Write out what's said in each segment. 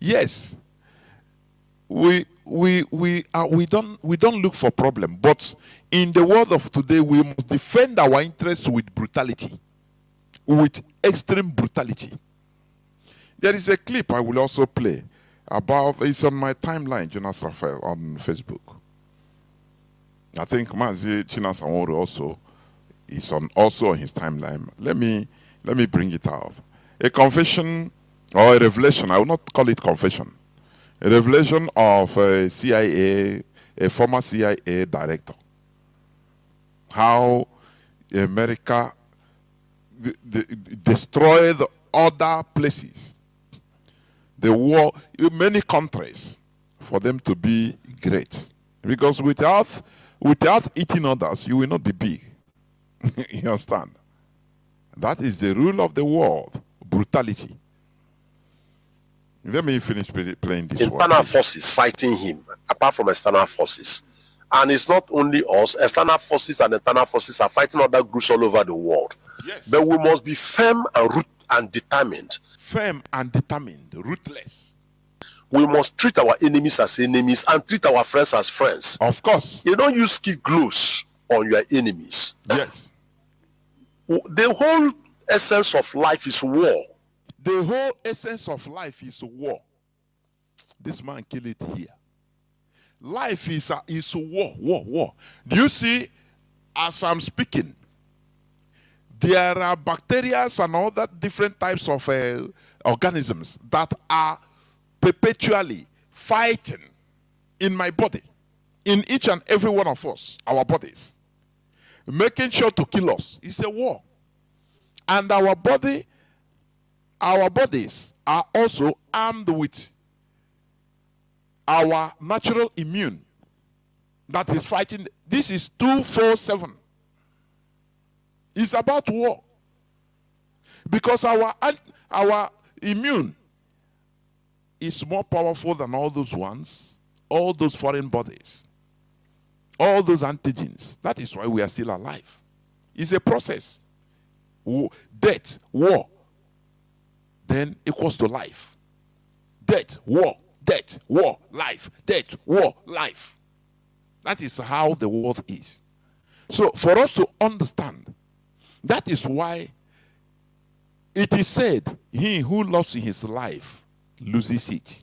Yes, we don't look for problem, but in the world of today, we must defend our interests with brutality, with extreme brutality. There is a clip I will also play about. It's on my timeline, Jonas Raphael on Facebook. I think Mazi Chinasamoro also is on his timeline. Let me bring it out. A confession or a revelation, I will not call it confession, a revelation of a CIA, a former CIA director. How America destroyed other places. The war, many countries, for them to be great. Because without eating others, you will not be big. You understand? That is the rule of the world. Brutality. Let me finish playing this. Internal forces fighting him, apart from external forces. And it's not only us. External forces and internal forces are fighting other groups all over the world. Yes. But we must be firm and root and determined. Firm and determined, ruthless. We must treat our enemies as enemies and treat our friends as friends. Of course. You don't use kid gloves on your enemies. Yes. The whole essence of life is war. The whole essence of life is war. This man killed it here. Life is war, war, war. Do you see, as I'm speaking, there are bacteria and all that different types of organisms that are perpetually fighting in my body, in each and every one of us, our bodies, making sure to kill us. It's a war. And our body, our bodies are also armed with our natural immune that is fighting. This is 247. It's about war. Because our immune is more powerful than all those ones, all those foreign bodies, all those antigens. That is why we are still alive. It's a process. Death, war, then equals to life. Death, war, life. Death, war, life. That is how the world is. So for us to understand, that is why it is said, he who loves his life loses it.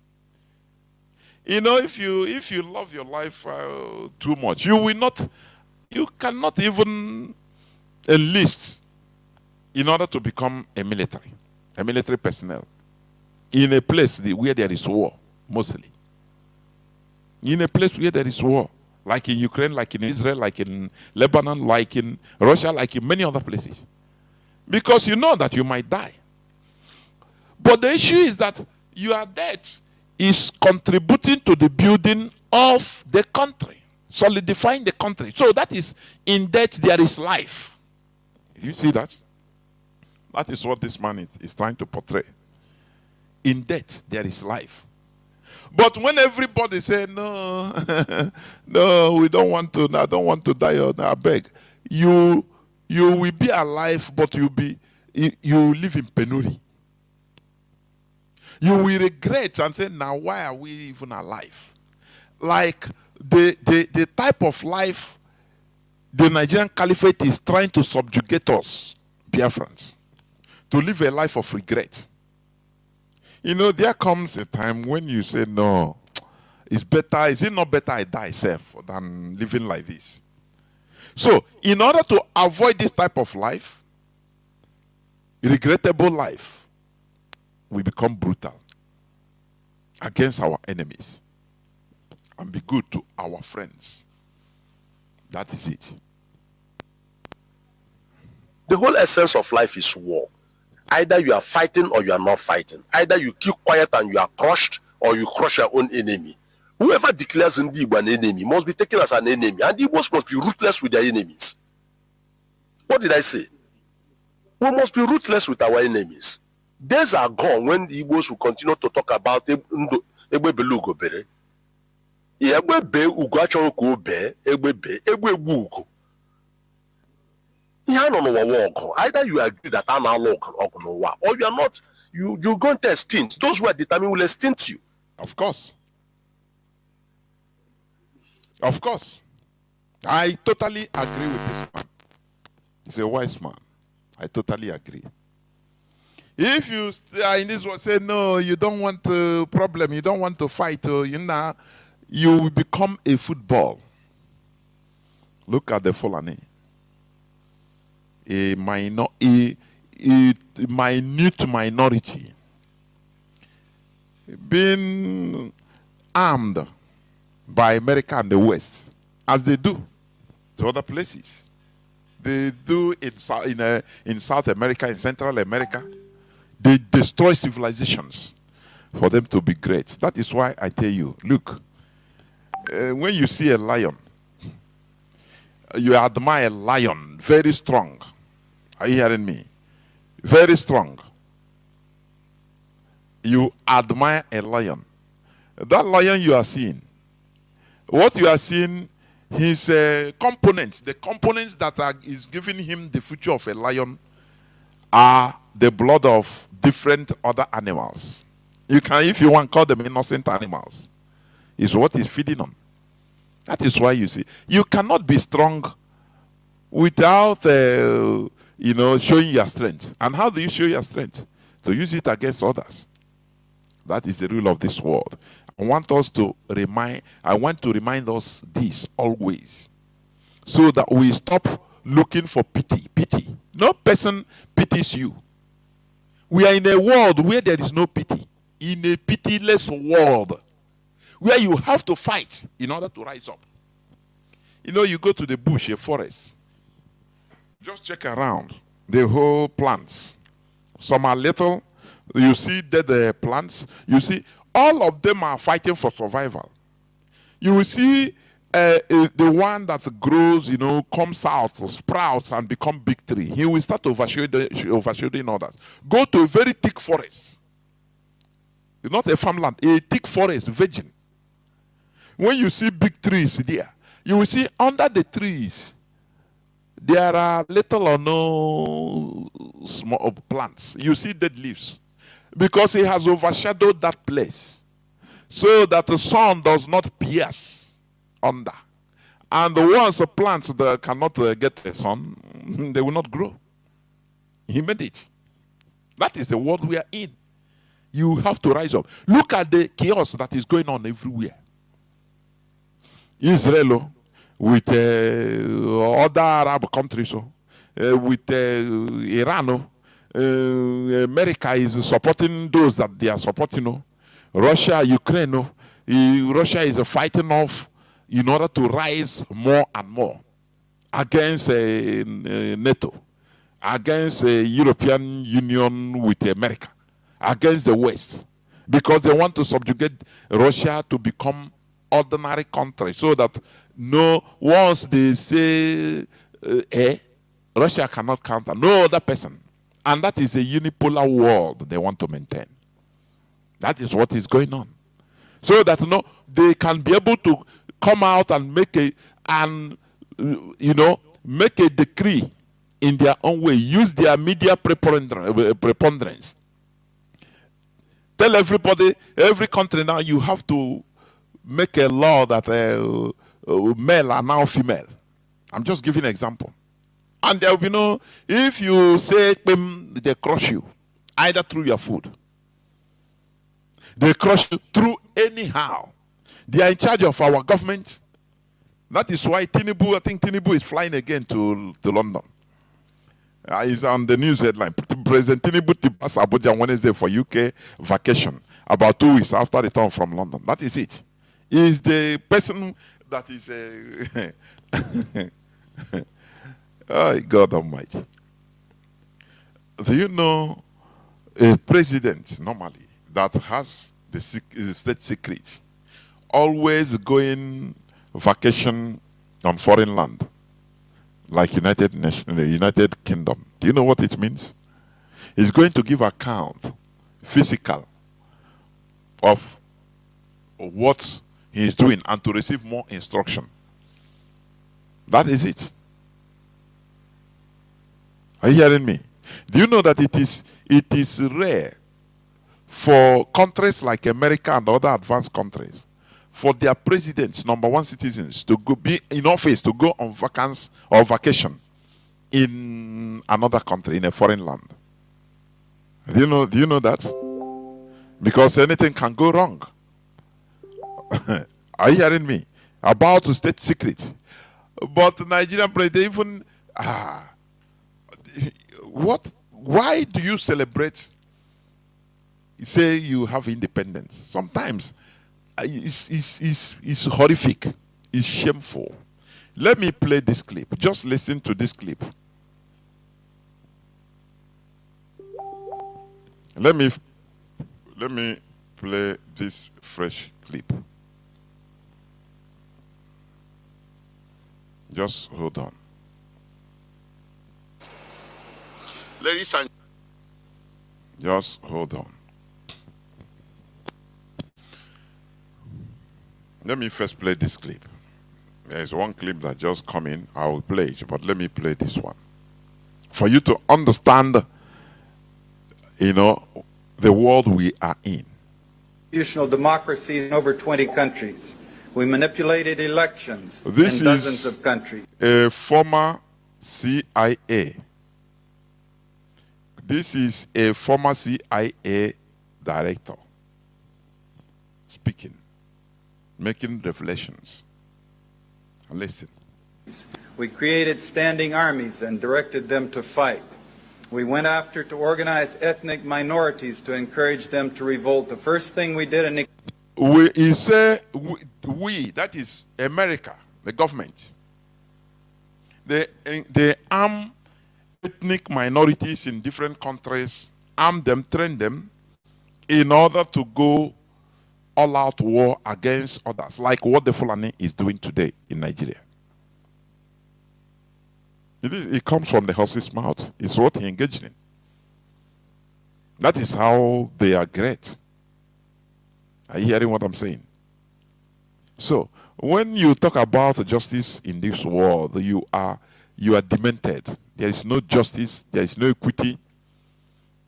You know, if you love your life too much, you will not, you cannot even enlist in order to become a military personnel, in a place where there is war, mostly. In a place where there is war, like in Ukraine, like in Israel, like in Lebanon, like in Russia, like in many other places. Because you know that you might die. But the issue is that your death is contributing to the building of the country, solidifying the country. So that is, in death there is life. You see that? That is what this man is trying to portray. In death, there is life. But when everybody says, no, no, we don't want to, I don't want to die, or I beg, you will be alive, but you live in penury. You will regret and say, now why are we even alive? Like the type of life the Nigerian Caliphate is trying to subjugate us, Biafrans, to live a life of regret. You know, there comes a time when you say, no, it's better, is it not better I die self than living like this? So, in order to avoid this type of life, regrettable life, we become brutal against our enemies and be good to our friends. That is it. The whole essence of life is war. Either you are fighting or you are not fighting. Either you keep quiet and you are crushed, or you crush your own enemy. Whoever declares Igbo an enemy must be taken as an enemy, and Igbos must be ruthless with their enemies. What did I say? We must be ruthless with our enemies. Days are gone when the Igbos will continue to talk about Egbe. Either you agree that I'm a local or you are not. you're going to extinct. Those who are determined will extinct you. Of course. Of course. I totally agree with this man. He's a wise man. I totally agree. If you in this one say, no, you don't want a problem, you don't want to fight, you know, you will become a football. Look at the Fulani. A minute minority being armed by America and the West, as they do to other places. They do in South America, in Central America. They destroy civilizations for them to be great. That is why I tell you, look, when you see a lion, you admire a lion, very strong. Are you hearing me? Very strong. You admire a lion. That lion you are seeing, what you are seeing, his components, the components that is giving him the future of a lion are the blood of different other animals. You can, if you want, call them innocent animals. Is what is feeding on. That is why you see, you cannot be strong without, you know, showing your strength. And how do you show your strength? To use it against others. That is the rule of this world. I want to remind us this always, so that we stop looking for pity. Pity. No person pities you. We are in a world where there is no pity. In a pitiless world, where you have to fight in order to rise up. You know, you go to the bush, a forest. Just check around the whole plants. Some are little. You see dead plants. You see all of them are fighting for survival. You will see the one that grows, you know, comes out, sprouts, and become big tree. He will start overshadowing others. Go to a very thick forest. Not a farmland, a thick forest, virgin. When you see big trees there, you will see under the trees, there are little or no small plants. You see dead leaves. Because it has overshadowed that place. So that the sun does not pierce under. And the ones of plants that cannot get the sun, they will not grow. He made it. That is the world we are in. You have to rise up. Look at the chaos that is going on everywhere. Israel, with other Arab countries, with Iran, America is supporting those that they are supporting. Russia, Ukraine, Russia is fighting off in order to rise more and more against NATO, against European Union with America, against the West, because they want to subjugate Russia to become ordinary country, so that no, once they say Russia cannot counter, no other person. And that is a unipolar world they want to maintain. That is what is going on. So that no, they can be able to come out and make a decree in their own way. Use their media preponderance. Tell everybody, every country now, you have to make a law that male are now female. I'm just giving an example. And there will be no, if you say, they crush you, either through your food. They crush you through anyhow. They are in charge of our government. That is why Tinubu, I think Tinubu is flying again to London. He's on the news headline. President Tinubu to pass Abuja Wednesday for UK vacation, about 2 weeks after return from London. That is it. He is the person that is... oh, God Almighty. Do you know a president, normally, that has the state secret, always going vacation on foreign land, like United Kingdom. Do you know what it means? He's going to give account, physical, of what he's doing and to receive more instruction. That is it. Are you hearing me? Do you know that it is rare for countries like America and other advanced countries, for their presidents, #1 citizens, to go be in office, to go on vacance or vacation in another country, in a foreign land. Do you know that? Because anything can go wrong. Are you hearing me? About to state secret. But Nigerian president, even what? Why do you celebrate? Say you have independence. Sometimes it's horrific. It's shameful. Let me play this clip. Just listen to this clip. Let me play this fresh clip. Just hold on. Ladies and just hold on. Let me first play this clip. There's one clip that just come in. I will play it, but let me play this one for you to understand, you know, the world we are in. Constitutional democracy in over 20 countries. We manipulated elections in dozens of countries. A former CIA. This is a former CIA director speaking, making revelations. Listen. We created standing armies and directed them to fight. We went after to organize ethnic minorities to encourage them to revolt. The first thing we did in we, that is America, the government. They arm ethnic minorities in different countries, arm them, train them, in order to go all-out war against others, like what the Fulani is doing today in Nigeria. It comes from the horse's mouth. It's what he engaged in. That is how they are great. Are you hearing what I'm saying? So, when you talk about justice in this world, you are demented. There is no justice. There is no equity.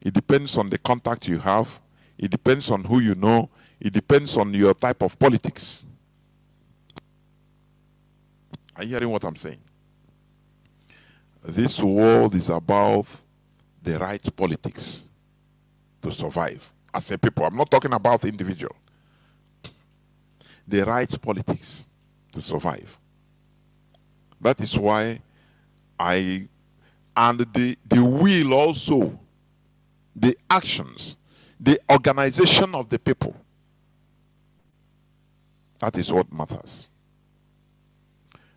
It depends on the contact you have. It depends on who you know. It depends on your type of politics. Are you hearing what I'm saying? This world is about the right politics to survive as a people. I'm not talking about individual. The right politics to survive. That is why the will also, the actions, the organization of the people, that is what matters.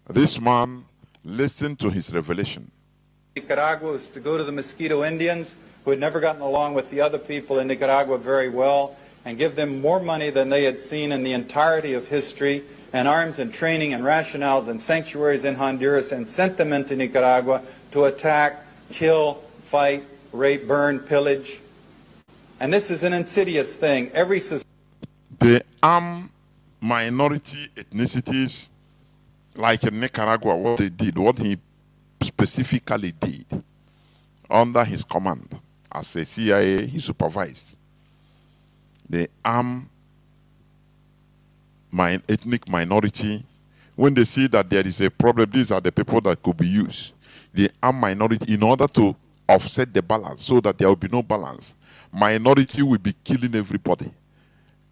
This man, listen to his revelation. Nicaragua was to go to the Mosquito Indians, who had never gotten along with the other people in Nicaragua very well, and give them more money than they had seen in the entirety of history, and arms and training and rationales and sanctuaries in Honduras, and sent them into Nicaragua to attack, kill, fight, rape, burn, pillage. And this is an insidious thing. Every society... They arm minority ethnicities like in Nicaragua, what they did, what he specifically did under his command as a CIA he supervised. They arm my ethnic minority. When they see that there is a problem, these are the people that could be used. They arm minority in order to offset the balance so that there will be no balance. Minority will be killing everybody.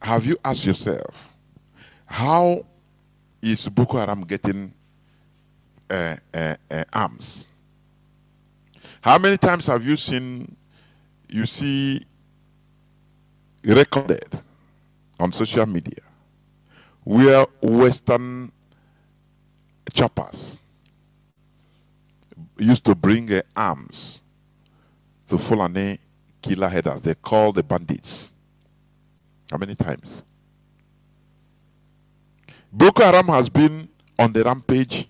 Have you asked yourself, how is Boko Haram getting arms? How many times have you seen, you see recorded on social media, where Western choppers used to bring arms to Fulani killer headers? They call the bandits. How many times? Boko Haram has been on the rampage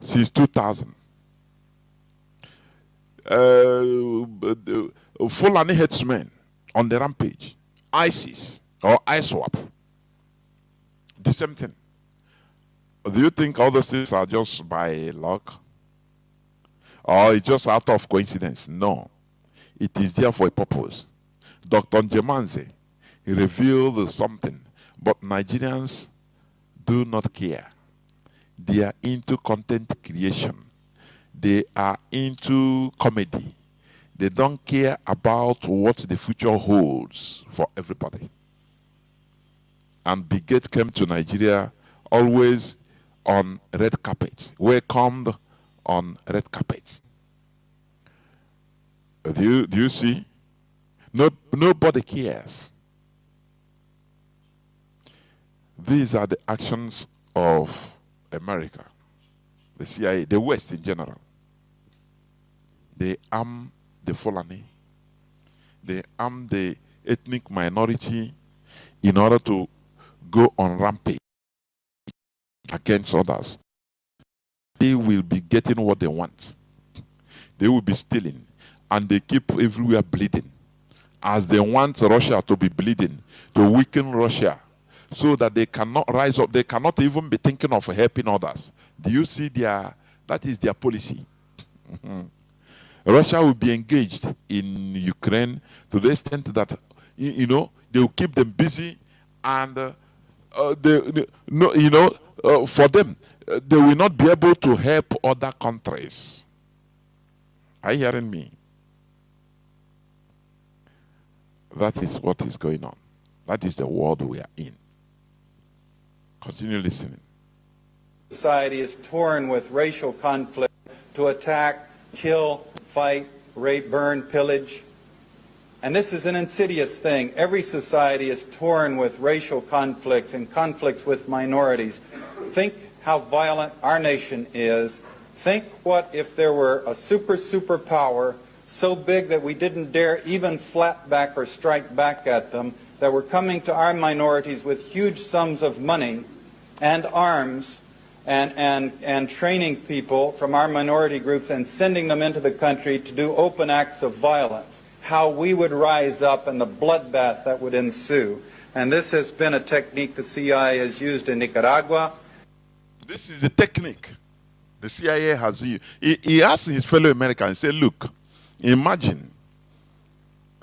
since 2000. Fulani headsmen on the rampage. ISIS or ISWAP. The same thing. Do you think all those things are just by luck? Or it's just out of coincidence? No. It is there for a purpose. Dr. Njemanze revealed something, but Nigerians do not care. They are into content creation. They are into comedy. They don't care about what the future holds for everybody. And Bigate came to Nigeria always on red carpet, welcomed on red carpet. Do you see? Nobody cares. These are the actions of America, the CIA, the West in general. They arm the Fulani. They arm the ethnic minority in order to go on rampage against others. They will be getting what they want. They will be stealing, and they keep everywhere bleeding. As they want Russia to be bleeding, to weaken Russia, so that they cannot rise up, they cannot even be thinking of helping others. Do you see that is their policy? Russia will be engaged in Ukraine to the extent that, you know, they will keep them busy, and for them, they will not be able to help other countries. Are you hearing me? That is what is going on. That is the world we are in. Continue listening. Society is torn with racial conflict to attack, kill, fight, rape, burn, pillage. And this is an insidious thing. Every society is torn with racial conflicts and conflicts with minorities. Think how violent our nation is. Think what if there were a super power so big that we didn't dare even flap back or strike back at them, that were coming to our minorities with huge sums of money and arms and training people from our minority groups and sending them into the country to do open acts of violence. How we would rise up and the bloodbath that would ensue. And this has been a technique the CIA has used in Nicaragua. This is the technique the CIA has used. He asked his fellow Americans, he said, look, imagine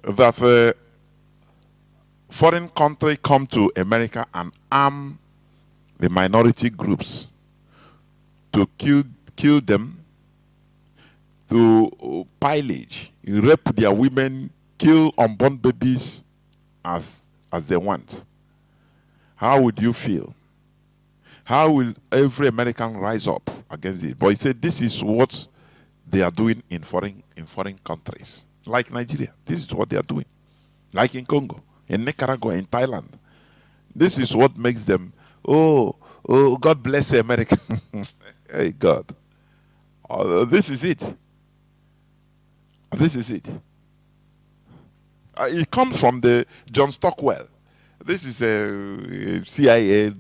that foreign country come to America and arm the minority groups to kill them, to pillage, rape their women, kill unborn babies as they want. How would you feel? How will every American rise up against it? But he said this is what they are doing in foreign countries, like Nigeria. This is what they are doing, like in Congo, in Nicaragua, in Thailand. This is what makes them, oh, God bless America. Hey, God. This is it. This is it. It comes from the John Stockwell. This is a CIA,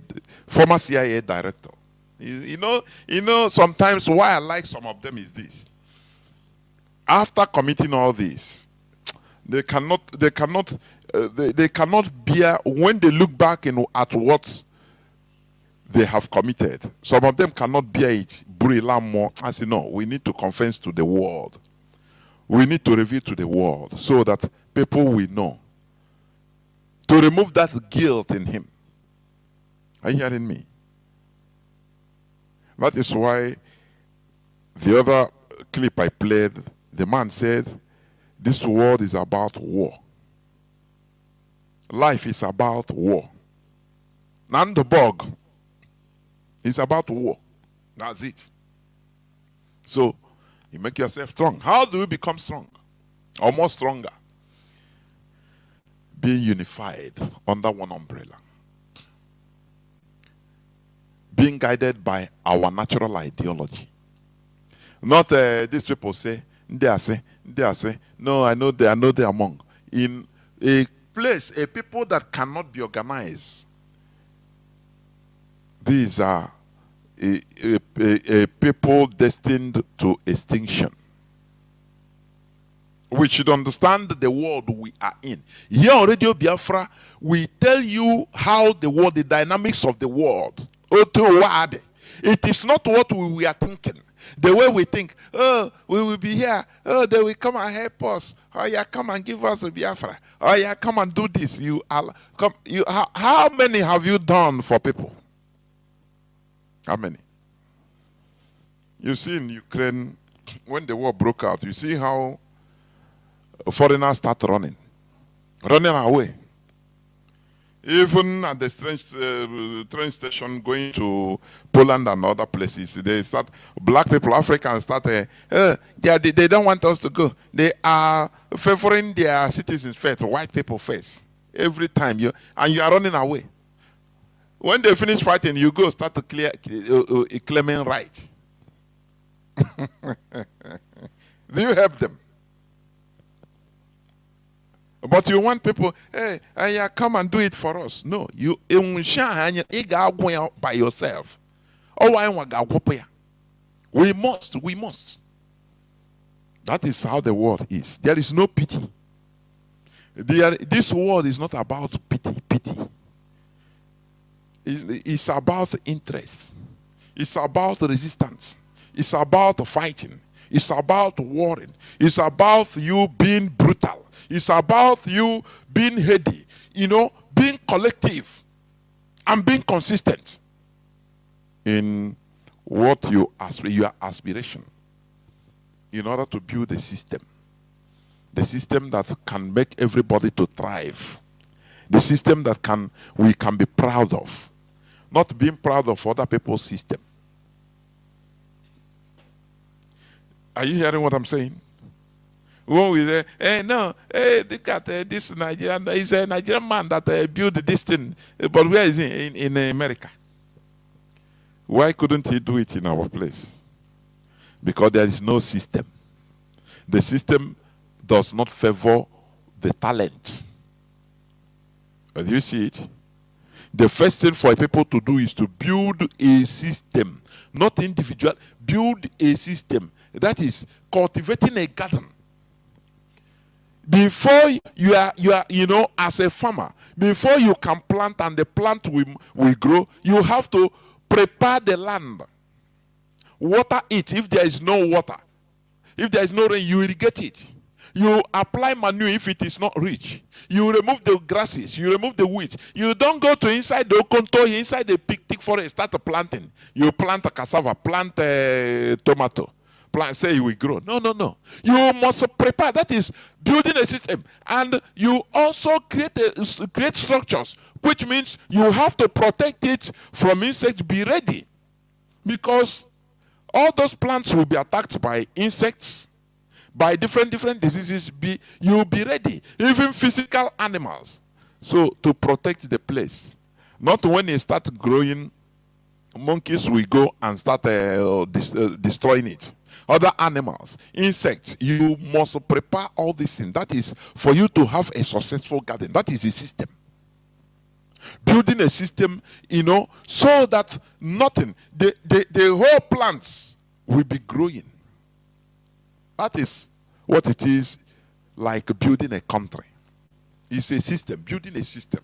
former CIA director. You know, sometimes why I like some of them is this. After committing all this, they cannot bear, when they look back at what they have committed, some of them cannot bear it. I say, no, we need to confess to the world. We need to reveal to the world so that people will know. To remove that guilt in him. Are you hearing me? That is why the other clip I played, the man said, this world is about war. Life is about war. Nandabog is about war. That's it. So, you make yourself strong. How do we become strong? Or more stronger? Being unified under one umbrella. Being guided by our natural ideology. Not these people say, they say, no, I know they are among. In a place, a people that cannot be organized. These are a people destined to extinction. We should understand the world we are in. Here on Radio Biafra, we tell you how the world, the dynamics of the world. It is not what we are thinking. The way we think, oh, we will be here. Oh, they will come and help us. Oh, yeah, come and give us a Biafra. Oh, yeah, come and do this. You, Allah, come. You, how many have you done for people? How many? You see in Ukraine, when the war broke out, you see how foreigners start running away. Even at the train station going to Poland and other places, they start, black people, Africans start, they don't want us to go. They are favoring their citizens' faith, white people's faith. Every time, you are running away. When they finish fighting, you go start to claiming right. Do you help them? But you want people, hey, come and do it for us. No, you by yourself. We must. That is how the world is. There is no pity. This world is not about pity. It's about interest. It's about resistance. It's about fighting. It's about warring. It's about you being brutal. It's about you being heady, being collective and being consistent in what your aspiration in order to build a system. The system that can make everybody to thrive. The system that we can be proud of. Not being proud of other people's system. Are you hearing what I'm saying? When we say, hey, no, hey, look at this Nigerian, he's a Nigerian man that built this thing, but where is he? In America. Why couldn't he do it in our place? Because there is no system. The system does not favor the talent. Do you see it? The first thing for people to do is to build a system, not individual, build a system. That is cultivating a garden. Before you are as a farmer, before you can plant and the plant will grow, you have to prepare the land. Water it if there is no water. If there is no rain, you irrigate it. You apply manure if it is not rich. You remove the grasses, you remove the weeds. You don't go to inside the Okonto, inside the thick forest, start planting. You plant a cassava, plant a tomato. Plant, say you will grow. No. You must prepare. That is building a system, and you also create structures, which means you have to protect it from insects. Be ready, because all those plants will be attacked by insects, by different diseases. You be ready, even physical animals. So to protect the place, not when it starts growing, monkeys will go and start destroying it. Other animals, insects, you must prepare all these things. That is for you to have a successful garden. That is a system. Building a system, so that nothing, the whole plants will be growing. That is what it is like building a country. It's a system, building a system.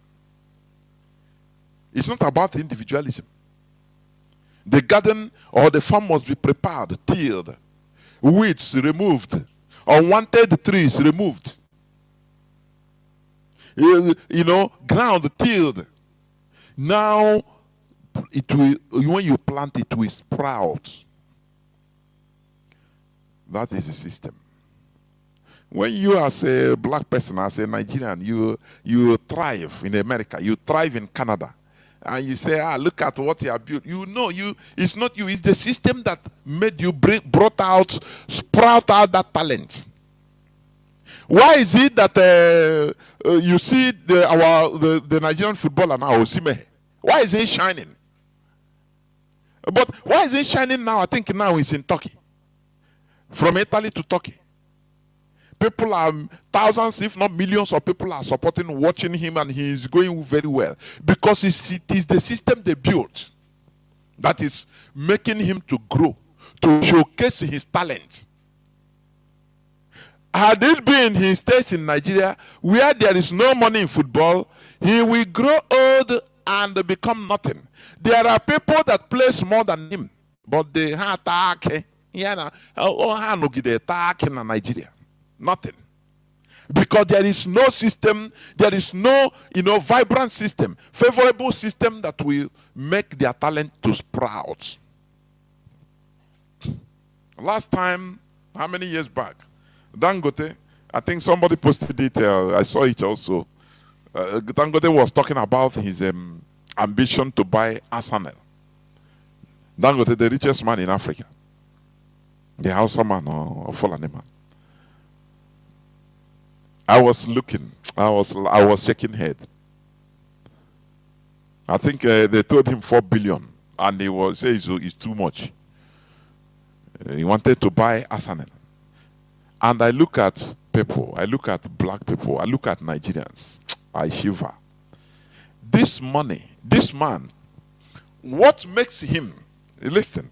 It's not about individualism. The garden or the farm must be prepared, tilled. Weeds removed, unwanted trees removed, ground tilled. Now, when you plant, it will sprout. That is the system. When you as a black person, as a Nigerian, you thrive in America, you thrive in Canada, and you say, look at what you have built. It's not you, it's the system that made you, sprout out that talent. Why is it that you see the Nigerian footballer now, Osimhen? Why is he shining? But why is he shining now? I think now he's in Turkey. From Italy to Turkey. People are, thousands if not millions of people are supporting, watching him, and he is going very well. Because it is the system they built that is making him to grow, to showcase his talent. Had it been he stays in Nigeria, where there is no money in football, he will grow old and become nothing. There are people that play more than him, but they attack Yana, oh, attack in Nigeria. Nothing. Because there is no system, there is no, vibrant system, favorable system that will make their talent to sprout. Last time, how many years back, Dangote, I think somebody posted it, I saw it also. Dangote was talking about his ambition to buy Arsenal. Dangote, the richest man in Africa. The Hausa man or Fulani man. I was looking. I was shaking head. I think they told him 4 billion, and he was say it's too much. He wanted to buy Arsenal. And I look at people. I look at black people. I look at Nigerians. I shiver. This money, this man, what makes him, listen,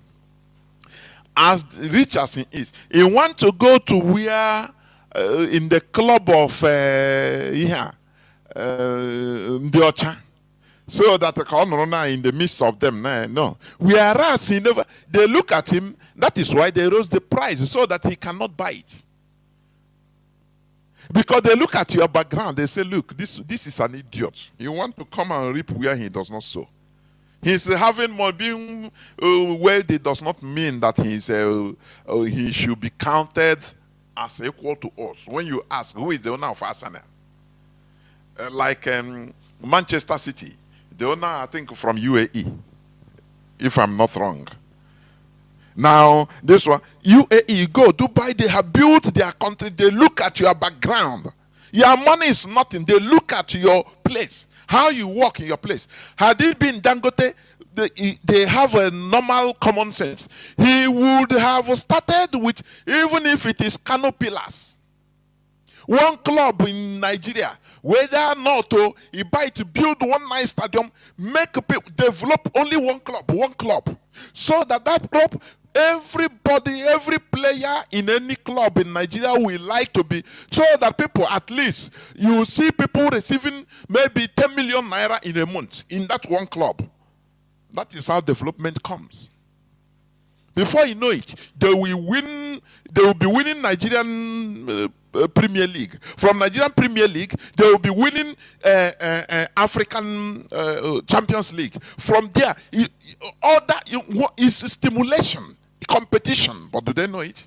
as rich as he is, he wants to go to where, in the club of Ndiocha, so that in the midst of them, no. Whereas he never, they look at him, that is why they raise the price, so that he cannot buy it. Because they look at your background, they say, look, this is an idiot. You want to come and reap where he does not sow. He's having more being wealthy does not mean that he should be counted as equal to us. When you ask, who is the owner of Arsenal? Like Manchester City, the owner, I think, from UAE, if I'm not wrong. Now, this one, UAE, go, Dubai, they have built their country. They look at your background. Your money is nothing. They look at your place, how you work in your place. Had it been Dangote, they have a normal common sense. He would have started with, even if it is Kano pillars. One club in Nigeria, whether or not he buy to build one nice stadium, make people develop only one club. So that club, everybody, every player in any club in Nigeria will like to be, so that people, at least, you see people receiving maybe 10 million naira in a month in that one club. That is how development comes. Before you know it, they will win. They will be winning Nigerian Premier League. From Nigerian Premier League, they will be winning African Champions League. From there, all that is stimulation, competition. But do they know it?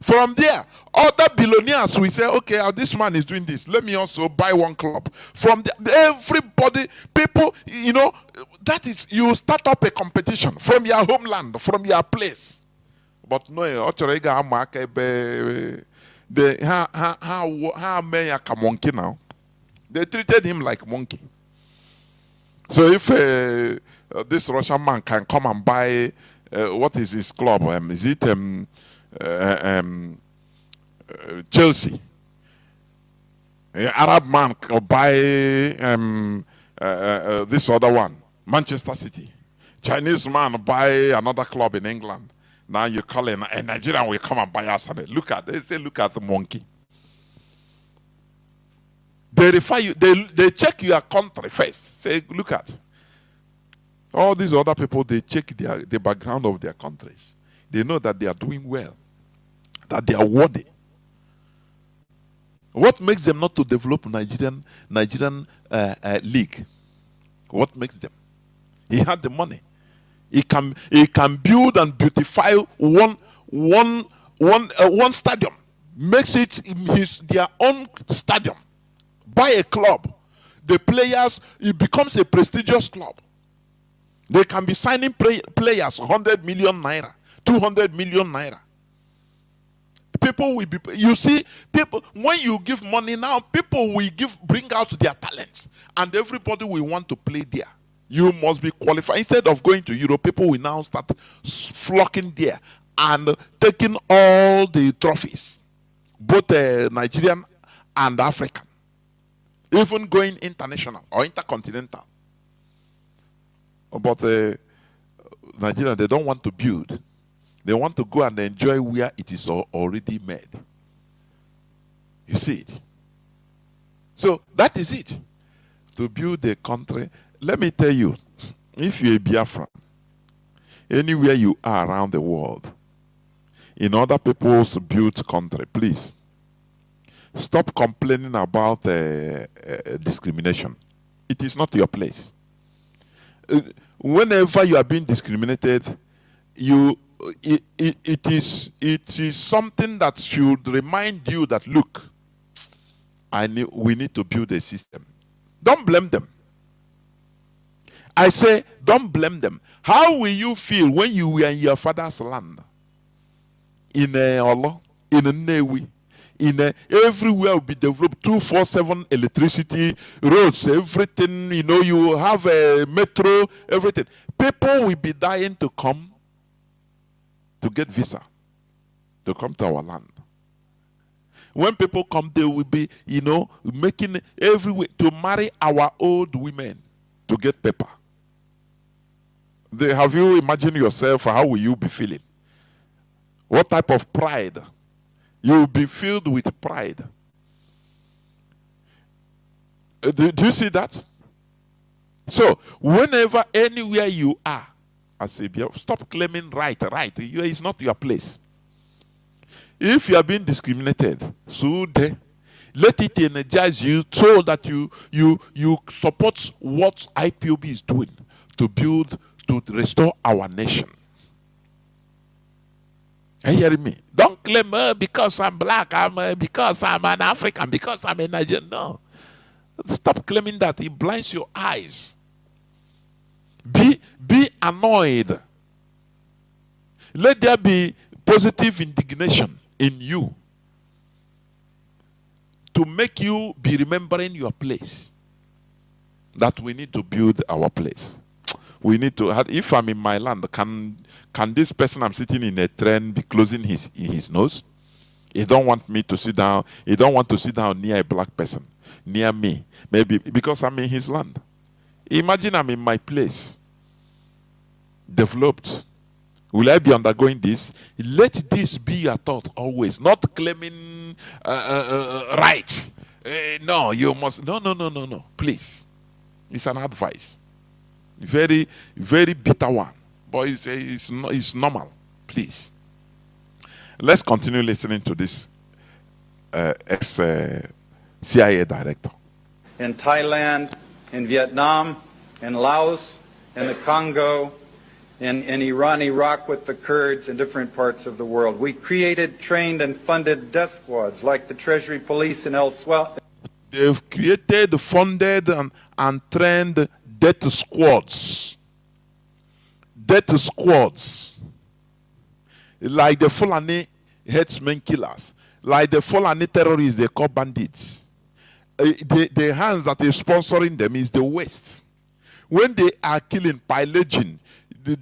From there, other billionaires will say, okay, this man is doing this. Let me also buy one club. From there, everybody, people, that is, you start up a competition from your homeland, from your place. But no, they treated him like monkey. So if this Russian man can come and buy, what is his club? Is it... Chelsea, Arab man or buy this other one, Manchester City, Chinese man buy another club in England. Now you call in a Nigerian will come and buy us. Look at, they say, look at the monkey. They refer you, they check your country first. Say, look at all these other people. They check the background of their countries. They know that they are doing well, that they are worthy. What makes them not to develop Nigerian league? What makes them? He had the money. He can build and beautify one stadium, makes it their own stadium. Buy a club, the players. It becomes a prestigious club. They can be signing players 100 million naira. 200 million naira. People will be, you see, people, when you give money now, people will bring out their talents, and everybody will want to play there. You must be qualified. Instead of going to Europe, people will now start flocking there and taking all the trophies, both Nigerian and African, even going international or intercontinental. But Nigeria, they don't want to build. They want to go and enjoy where it is already made. You see it? So that is it. To build a country. Let me tell you, if you're a Biafran, anywhere you are around the world, in other people's built country, please stop complaining about discrimination. It is not your place. Whenever you are being discriminated, it is something that should remind you that, look, we need to build a system. Don't blame them. I say, don't blame them. How will you feel when you were in your father's land? In Allah, in Newi, in everywhere will be developed 24/7 electricity, roads, everything. You know, you have a metro, everything. People will be dying to come to get visa, to come to our land. When people come, they will be, you know, making every way to marry our old women to get paper. Have you imagined yourself? How will you be feeling? What type of pride? You will be filled with pride. Do you see that? So, whenever, anywhere you are, as a Biafran, stop claiming right. It's not your place. If you are being discriminated, so let it energize you so that you support what IPOB is doing to build, to restore our nation. Are you hearing me? Don't claim because I'm black, because I'm an African, because I'm a Nigerian. No. Stop claiming that. It blinds your eyes. Be annoyed. Let there be positive indignation in you to make you be remembering your place. That we need to build our place. We need to have, if I'm in my land, can this person I'm sitting in a train be closing his nose? He don't want me to sit down. He don't want to sit down near a black person, near me. Maybe because I'm in his land. Imagine I'm in my place. Developed. Will I be undergoing this? Let this be your thought always. Not claiming right. No, you must. No. Please. It's an advice. Very, very bitter one. But it's normal. Please. Let's continue listening to this ex-CIA director. In Thailand, in Vietnam, in Laos, in the Congo, in Iran, Iraq with the Kurds, in different parts of the world. We created, trained, and funded death squads like the Treasury Police in El Salvador. They've created, funded, and trained death squads. Death squads. Like the Fulani headsmen killers. Like the Fulani terrorists they call bandits. The hands that is sponsoring them is the West. When they are killing, pillaging,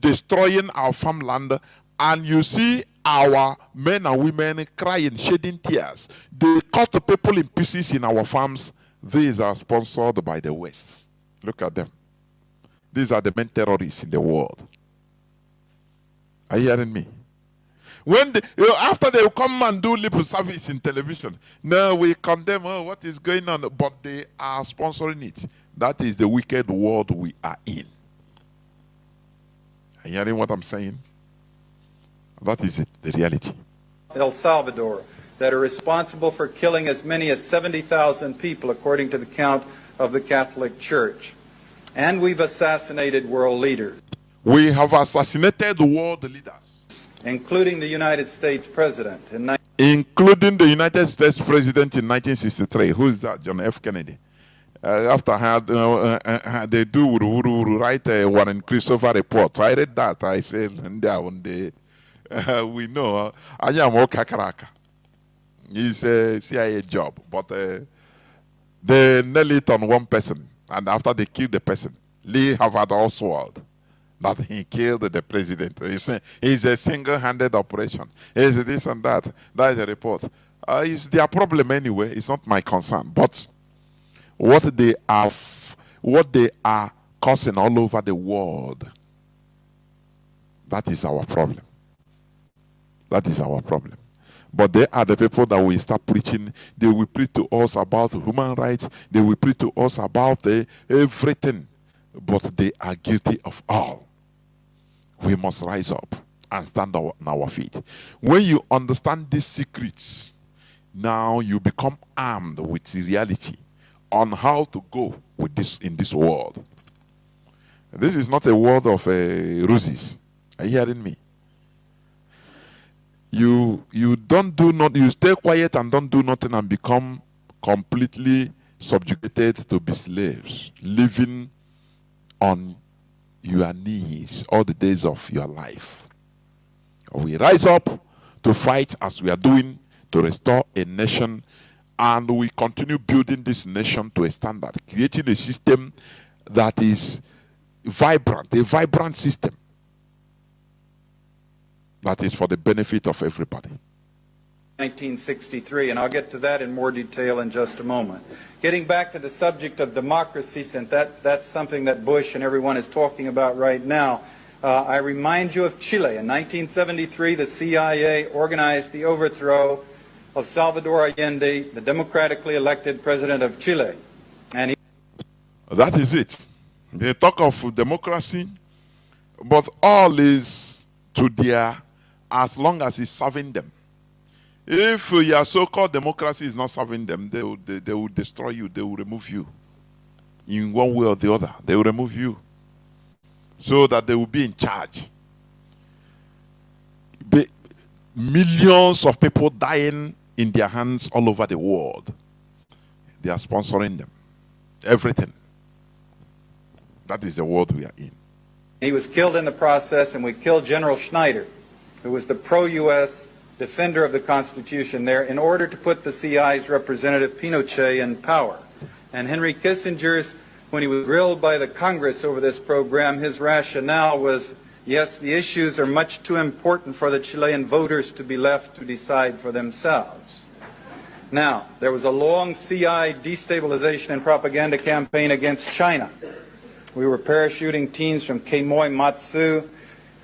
destroying our farmland, and you see our men and women crying, shedding tears, they cut the people in pieces in our farms. These are sponsored by the West. Look at them. These are the main terrorists in the world. Are you hearing me? When they, after they come and do lip service in television, no, we condemn what is going on, but they are sponsoring it. That is the wicked world we are in. Are you hearing what I'm saying? That is it, the reality. El Salvador, that are responsible for killing as many as 70,000 people, according to the count of the Catholic Church. And we've assassinated world leaders. We have assassinated world leaders. Including the United States President in 1963. Who is that? John F. Kennedy. They do write a Warren Christopher report. I read that. I said, we know. I am Okakaraka. It's a CIA job, but they nail it on one person, and after they kill the person, Lee Harvard Oswald. That he killed the president. It's a single-handed operation. It's this and that. That is a report. It's their problem anyway. It's not my concern. But what they are causing all over the world, that is our problem. That is our problem. But they are the people that will start preaching. They will preach to us about human rights. They will preach to us about everything. But they are guilty of all. we must rise up and stand on our feet. When you understand these secrets, now you become armed with reality on how to go with this in this world. This is not a world of roses. Are you hearing me? You don't do not, you stay quiet and don't do nothing and become completely subjugated to be slaves, living on your knees all the days of your life. We rise up to fight as we are doing to restore a nation, and we continue building this nation to a standard, creating a system that is vibrant, a vibrant system that is for the benefit of everybody. 1963, and I'll get to that in more detail in just a moment. Getting back to the subject of democracy, since that's something that Bush and everyone is talking about right now, I remind you of Chile. In 1973, the CIA organized the overthrow of Salvador Allende, the democratically elected president of Chile. And he... That is it. They talk of democracy, but all is to their, as long as it's serving them. If your so-called democracy is not serving them, they will destroy you. They will remove you. In one way or the other, they will remove you so that they will be in charge. Millions of people dying in their hands all over the world. They are sponsoring them. Everything. That is the world we are in. He was killed in the process, and we killed General Schneider, who was the pro-U.S. defender of the Constitution there, in order to put the CIA's representative Pinochet in power. And Henry Kissinger's, when he was grilled by the Congress over this program, his rationale was, yes, the issues are much too important for the Chilean voters to be left to decide for themselves. Now, there was a long CIA destabilization and propaganda campaign against China. We were parachuting teams from Quemoy, Matsu,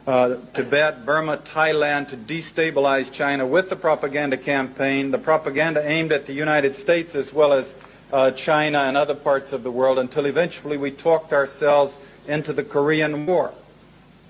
Tibet, Burma, Thailand to destabilize China with the propaganda campaign, the propaganda aimed at the United States as well as China and other parts of the world, until eventually we talked ourselves into the Korean War,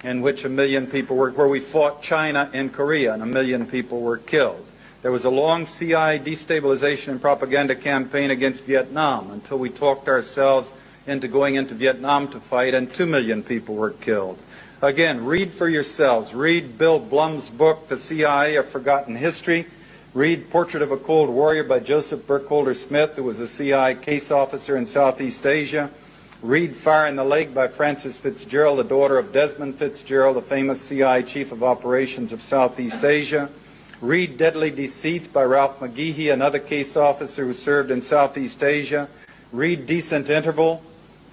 in which 1 million people were, where we fought China and Korea, and 1 million people were killed. There was a long CIA destabilization and propaganda campaign against Vietnam until we talked ourselves into going into Vietnam to fight, and 2 million people were killed. Again, read for yourselves. Read Bill Blum's book, The CIA, A Forgotten History. Read Portrait of a Cold Warrior by Joseph Burkholder Smith, who was a CIA case officer in Southeast Asia. Read Fire in the Lake by Frances Fitzgerald, the daughter of Desmond Fitzgerald, the famous CIA chief of operations of Southeast Asia. Read Deadly Deceits by Ralph McGeehee, another case officer who served in Southeast Asia. Read Decent Interval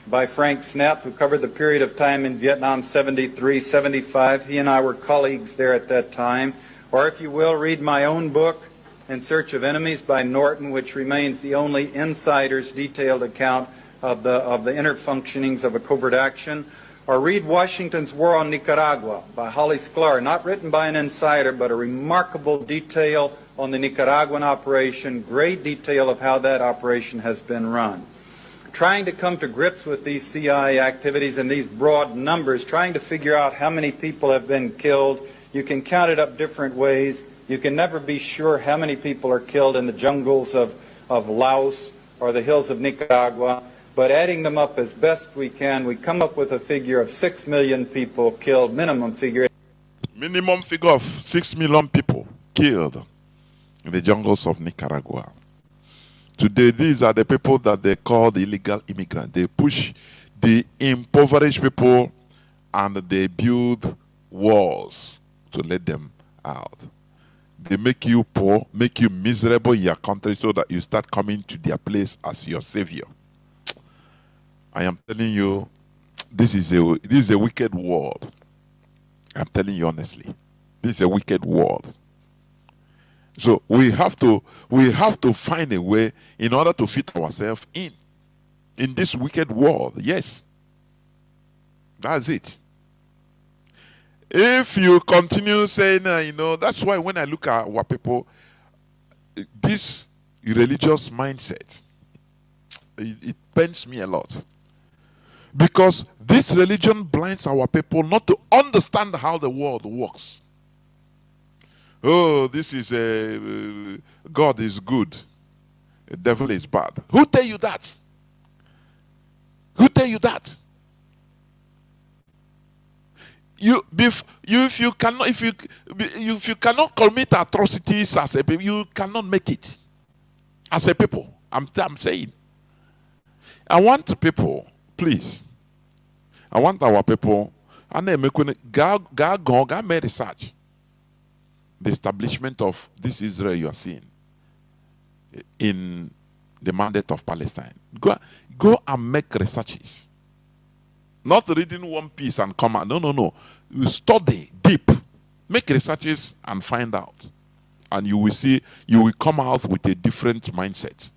by Frank Snapp, who covered the period of time in Vietnam, 73, 75. He and I were colleagues there at that time. Or if you will, read my own book, In Search of Enemies by Norton, which remains the only insider's detailed account of the inner functionings of a covert action. Or read Washington's War on Nicaragua by Holly Sklar, not written by an insider, but a remarkable detail on the Nicaraguan operation, great detail of how that operation has been run. Trying to come to grips with these CIA activities and these broad numbers, trying to figure out how many people have been killed. You can count it up different ways. You can never be sure how many people are killed in the jungles of Laos or the hills of Nicaragua, but adding them up as best we can, we come up with a figure of 6 million people killed, minimum figure. Minimum figure of 6 million people killed in the jungles of Nicaragua. Today, these are the people that they call the illegal immigrants. They push the impoverished people and they build walls to let them out. They make you poor, make you miserable in your country so that you start coming to their place as your savior. I am telling you, this is a wicked world. I'm telling you honestly, this is a wicked world. So we have to find a way in order to fit ourselves in this wicked world. Yes, that's it. If you continue saying, you know, that's why when I look at our people, this religious mindset, it pains me a lot, because This religion blinds our people not to understand how the world works. Oh, this is God is good, the devil is bad. Who tell you that? Who tell you that? If you cannot commit atrocities as a people, you cannot make it as a people. I'm saying. I want people, please. I want our people. And then go make research. The establishment of this Israel you are seeing in the mandate of Palestine. Go and make researches. Not reading one piece and come out. No, no, no. You study deep. Make researches and find out. And you will see, you will come out with a different mindset.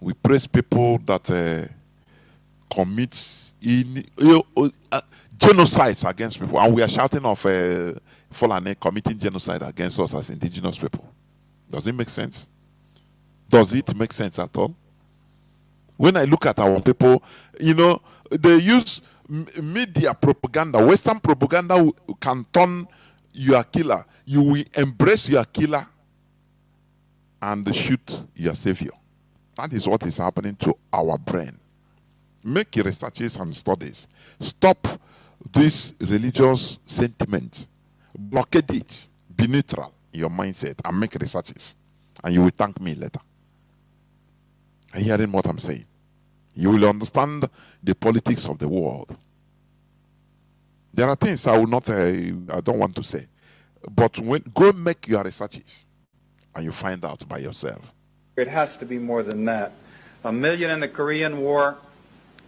We praise people that commits genocides against people. And we are shouting of Fulani committing genocide against us as indigenous people. Does it make sense? Does it make sense at all? When I look at our people, you know, they use media propaganda. Western propaganda can turn your killer. You will embrace your killer and shoot your savior. That is what is happening to our brain. Make researches and studies. Stop this religious sentiment. Blockade it. Be neutral in your mindset and make researches. And you will thank me later. Are you hearing what I'm saying? You will understand the politics of the world. There are things I will not, I don't want to say. But go make your researches and you find out by yourself. It has to be more than that. 1 million in the Korean War,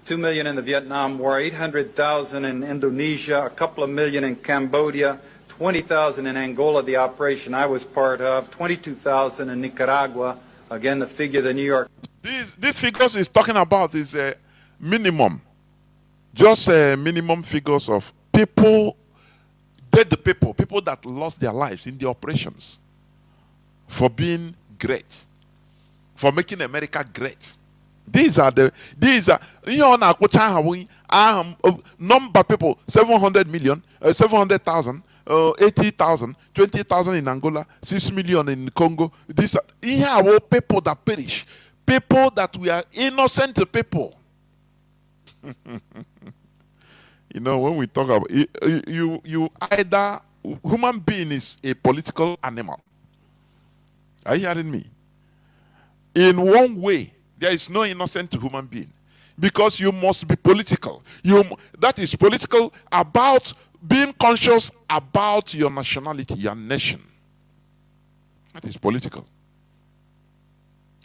2 million in the Vietnam War, 800,000 in Indonesia, a couple of million in Cambodia, 20,000 in Angola, the operation I was part of, 22,000 in Nicaragua. Again, the figure the New York. These figures he's talking about is a minimum, just a minimum figures of people, dead people, people that lost their lives in the operations for being great, for making America great. These are you know, number people, 700 million, 700,000. 80,000, 20,000 in Angola, 6 million in Congo. These are our people that perish. People that we are innocent people. You know, when we talk about you either human being is a political animal. Are you hearing me? In one way, there is no innocent human being because you must be political. That is political about being conscious about your nationality, your nation. That is political.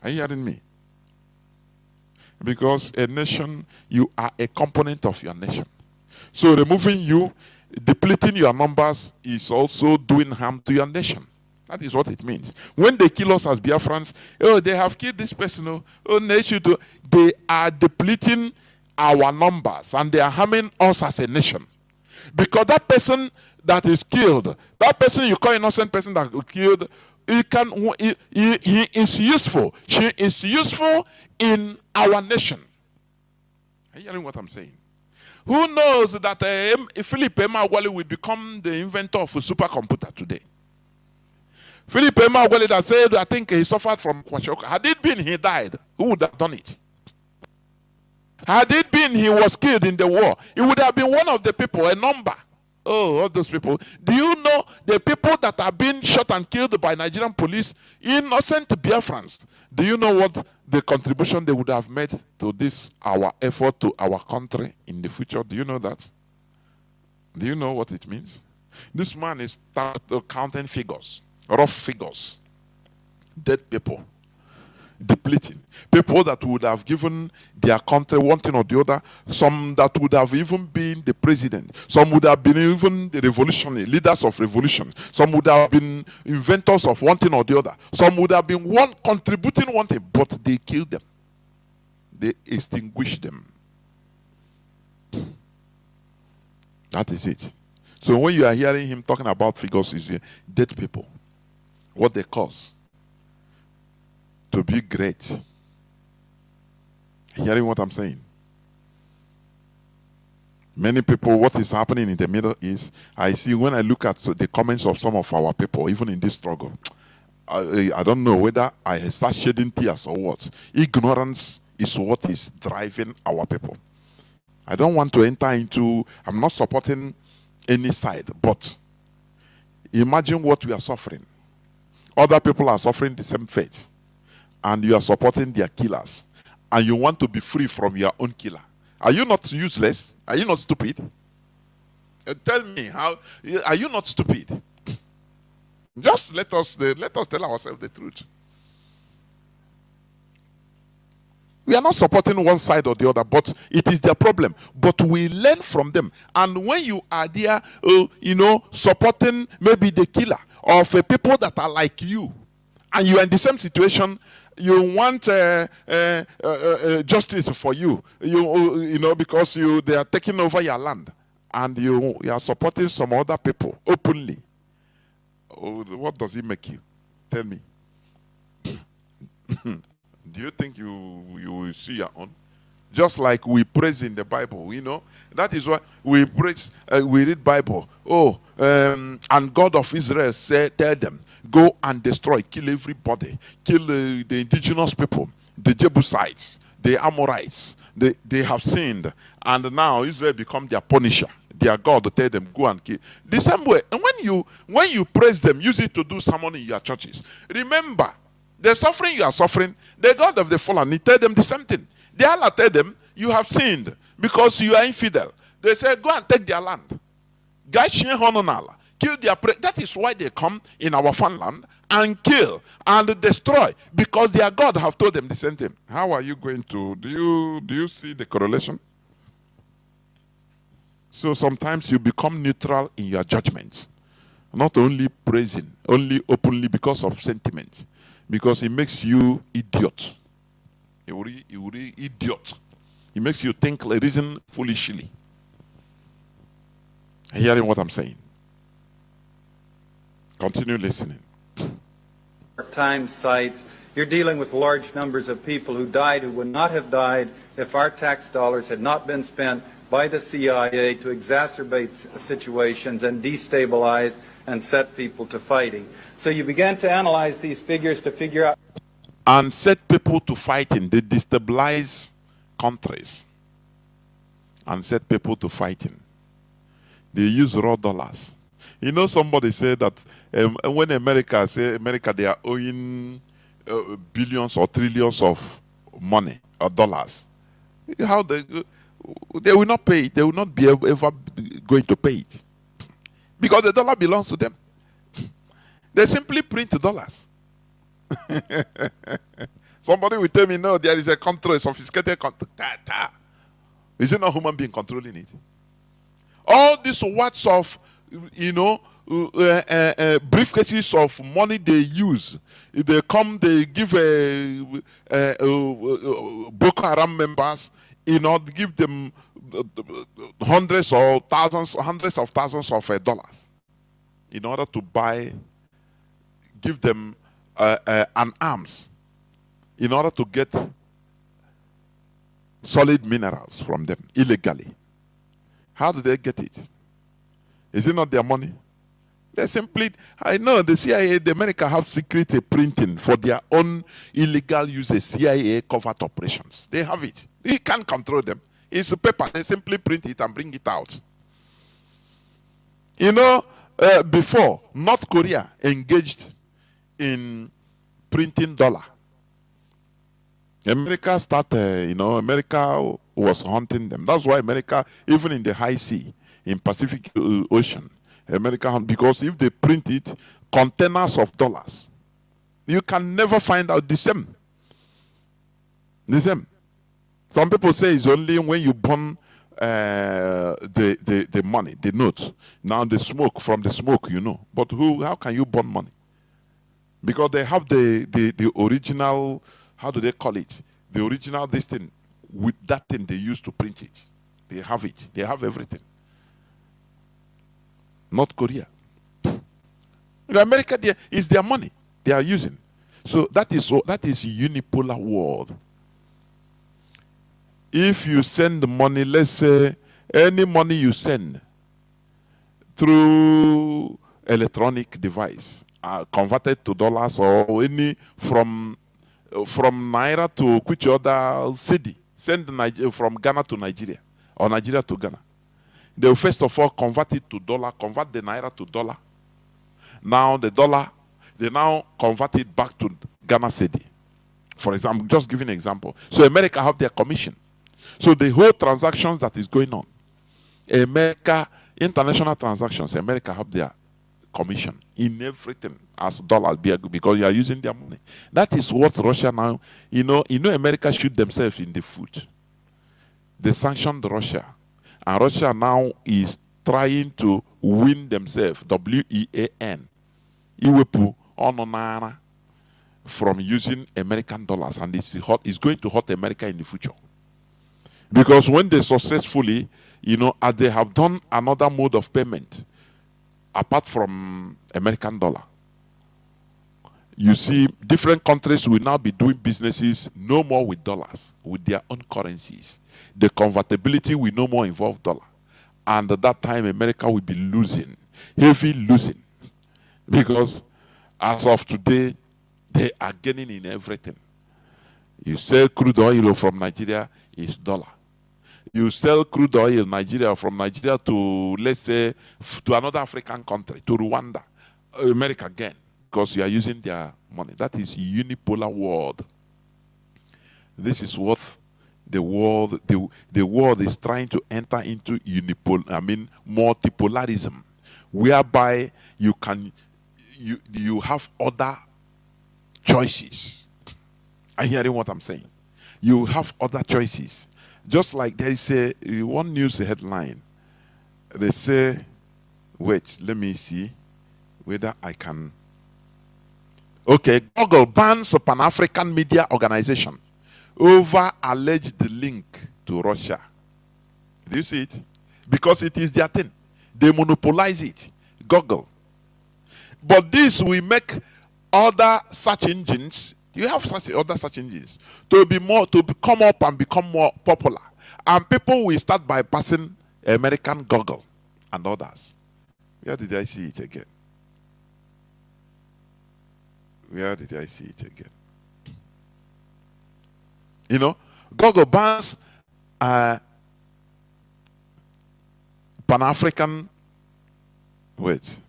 Are you hearing me? Because a nation, you are a component of your nation. So removing you, depleting your numbers is also doing harm to your nation. That is what it means. When they kill us as Biafrans, oh, they have killed this person. Oh, they are depleting our numbers and they are harming us as a nation. Because that person that is killed, that person you call innocent person that is killed, he is useful. She is useful in our nation. Are you hearing what I'm saying? Who knows that Philip Emeagwali will become the inventor of a supercomputer today? Philip Emeagwali that said, I think he suffered from kwashiorkor. Had it been he died, who would have done it? Had it been he was killed in the war, it would have been one of the people, a number. Oh, all those people. Do you know the people that have been shot and killed by Nigerian police, innocent Biafrans? Do you know what the contribution they would have made to this, our effort to our country in the future? Do you know that? Do you know what it means? This man is counting figures, rough figures, dead people. Depleting. People that would have given their country one thing or the other, some that would have even been the president, some would have been even the revolutionary, leaders of revolution, some would have been inventors of one thing or the other, some would have been one contributing one thing, but they killed them. They extinguished them. That is it. So when you are hearing him talking about figures, is dead people. What they cause. To be great. Hearing what I'm saying? Many people, what is happening in the Middle East, I see when I look at the comments of some of our people, even in this struggle, I don't know whether I start shedding tears or what. Ignorance is what is driving our people. I don't want to enter into, I'm not supporting any side, but imagine what we are suffering. Other people are suffering the same fate, and you are supporting their killers, and you want to be free from your own killer. Are you not useless? Are you not stupid? Tell me, how are you not stupid? Just let us tell ourselves the truth. We are not supporting one side or the other, but it is their problem. But we learn from them. And when you are there, you know, supporting maybe the killer of people that are like you, and you are in the same situation, you want justice for you, you know, because they are taking over your land, and you are supporting some other people openly. Oh, what does it make you? Tell me. Do you think you will see your own? Just like we praise in the Bible, you know, that is why we praise. We read Bible. Oh, and God of Israel said, tell them, go and destroy, kill everybody, kill the indigenous people, the Jebusites, the Amorites. They have sinned, and now Israel become their punisher. Their God tell them, go and kill. The same way, and when you praise them, use it to do someone in your churches. Remember, the suffering you are suffering, the God of the Fulani tell them the same thing. The Allah tell them, you have sinned because you are infidel. They say, go and take their land. Kill their prey. That is why they come in our fun land and kill and destroy, because their God have told them the same thing. How are you going to, do you see the correlation? So sometimes you become neutral in your judgment. Not only praising, only openly because of sentiment. Because it makes you idiot. It makes you think, reason foolishly. Hearing what I'm saying. Continue listening. Times sites. You're dealing with large numbers of people who died who would not have died if our tax dollars had not been spent by the CIA to exacerbate situations and destabilize and set people to fighting. So you began to analyze these figures to figure out... And set people to fighting. They destabilize countries and set people to fighting. They use raw dollars. You know, somebody said that when America say America, they are owing billions or trillions of money or dollars. How they will not pay it. They will not be ever going to pay it because the dollar belongs to them. They simply print dollars. Somebody will tell me, no, there is a control, sophisticated control. Is it not human being controlling it? All these words of, you know, briefcases of money they use. If they come, they give Boko Haram members, you know, give them hundreds or thousands, hundreds of thousands of dollars in order to buy, give them an arms in order to get solid minerals from them illegally. How do they get it? Is it not their money? They simply, I know the CIA, the America have secret printing for their own illegal uses, CIA covert operations. They have it. You can't control them. It's a paper. They simply print it and bring it out. You know, before, North Korea engaged in printing dollar. America started, you know, America was hunting them. That's why America, even in the high sea, in Pacific Ocean, America, because if they print it, containers of dollars, you can never find out the same. The same. Some people say it's only when you burn the money, the notes. Now the smoke, from the smoke, you know. But who? How can you burn money? Because they have the original, how do they call it? The original, this thing, with that thing they used to print it. They have it. They have everything. North Korea. In America, it's their money they are using. So that is unipolar world. If you send money, let's say Any money you send through electronic device are converted to dollars or any from Naira to which other city. Send from Ghana to Nigeria or Nigeria to Ghana. They will first of all convert it to dollar, convert the Naira to dollar. Now the dollar, they now convert it back to Ghana cedi. For example, just giving an example. So America have their commission. So the whole transactions that is going on, America, international transactions, America have their commission in everything as dollars because you are using their money. That is what Russia now, you know America shoot themselves in the foot. They sanctioned Russia. And Russia now is trying to win themselves, WEAN, Iwepu, Ononara, from using American dollars. And it's going to hurt America in the future. Because when they successfully, as they have done another mode of payment, apart from American dollar, you see different countries will now be doing businesses no more with dollars, with their own currencies. The convertibility will no more involve dollar. And at that time, America will be losing, heavy losing. Because as of today, they are gaining in everything. You sell crude oil from Nigeria, it's dollar. You sell crude oil Nigeria from Nigeria to, let's say, to another African country, to Rwanda, America again, because you are using their money. That is unipolar world. This is what the world, the world is trying to enter into multipolarism, whereby you can, you have other choices. Are you hearing what I'm saying? You have other choices. Just like there is one news headline. They say, wait, let me see whether I can. Okay, Google bans a Pan-African media organization over alleged link to Russia. Do you see it? Because it is their thing. They monopolize it, Google. But this will make other search engines. You have other search engines to come up and become more popular, and people will start bypassing American Google and others. Where did I see it again? Where did I see it again? You know, Google bans Pan-African. Wait,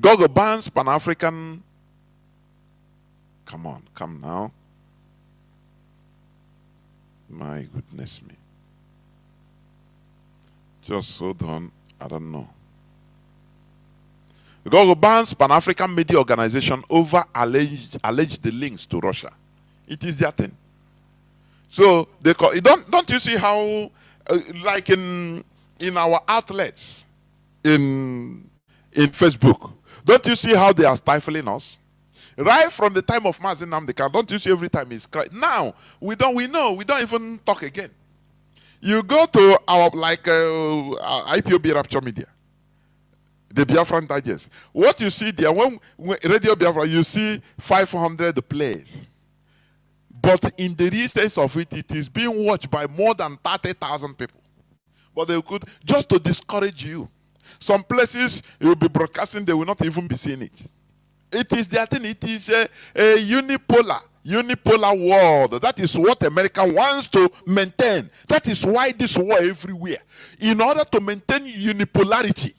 Google bans Pan-African. Come on, come now. My goodness me. Just hold on, I don't know. Google bans Pan-African media organization over alleged links to Russia. It is their thing. So they call, don't you see how like in our outlets in Facebook, don't you see how they are stifling us? Right from the time of Mazi Nnamdi Kanu, don't you see every time he's crying? Now, we don't even talk again. You go to our, IPOB Rapture Media, the Biafran Digest. What you see there, when Radio Biafra, you see 500 plays. But in the real sense of it, it is being watched by more than 30,000 people. But they could, just to discourage you. Some places you'll be broadcasting, they will not even be seeing it. It is their thing. It is a unipolar world. That is what America wants to maintain. That is why this war everywhere, in order to maintain unipolarity,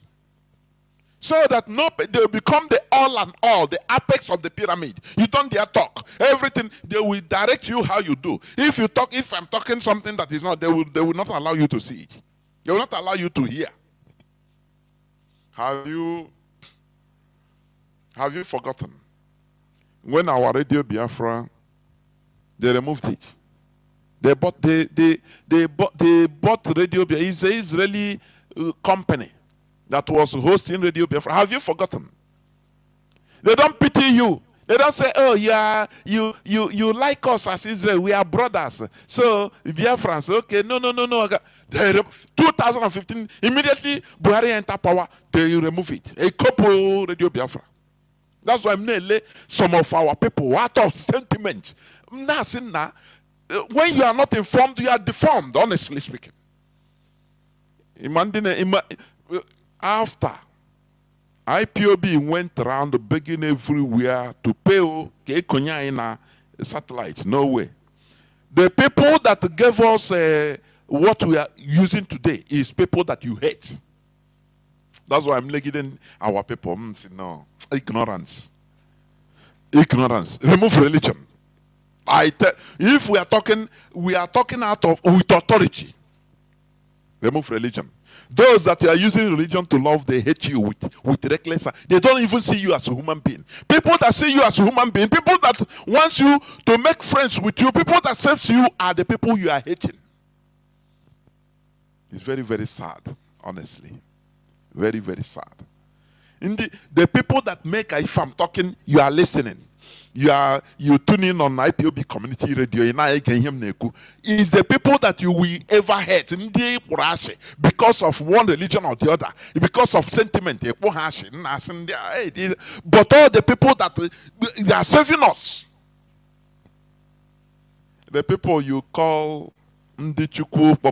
so that no, they become the all and all, the apex of the pyramid. You don't dare talk. Everything they will direct you how you do. If you talk, if I'm talking something that is not, they will not allow you to see it. They will not allow you to hear. Have you forgotten when our Radio Biafra, they removed it? They bought Radio Biafra. It's an Israeli company that was hosting Radio Biafra. Have you forgotten? They don't pity you. They don't say, "Oh, yeah, you like us as Israel. We are brothers." So Biafrans, okay, no. 2015, immediately Buhari entered power. They remove it. A couple Radio Biafra. That's why I'm nearly some of our people out of sentiment. When you are not informed, you are deformed, honestly speaking. After IPOB went around begging everywhere to pay satellites, no way. The people that gave us what we are using today is people that you hate. That's why I'm leading our people. No, ignorance. Ignorance. Remove religion. If we are talking out of with authority. Remove religion. Those that are using religion to love, they hate you with reckless. They don't even see you as a human being. People that see you as a human being, people that wants you to make friends with you, people that serves you are the people you are hating. It's very, very sad, honestly. Very, very sad. The people that make, if I'm talking, you are listening. You tune in on IPOB community radio. It's the people that you will ever hate because of one religion or the other, because of sentiment. But all the people that they are saving us, the people you call you are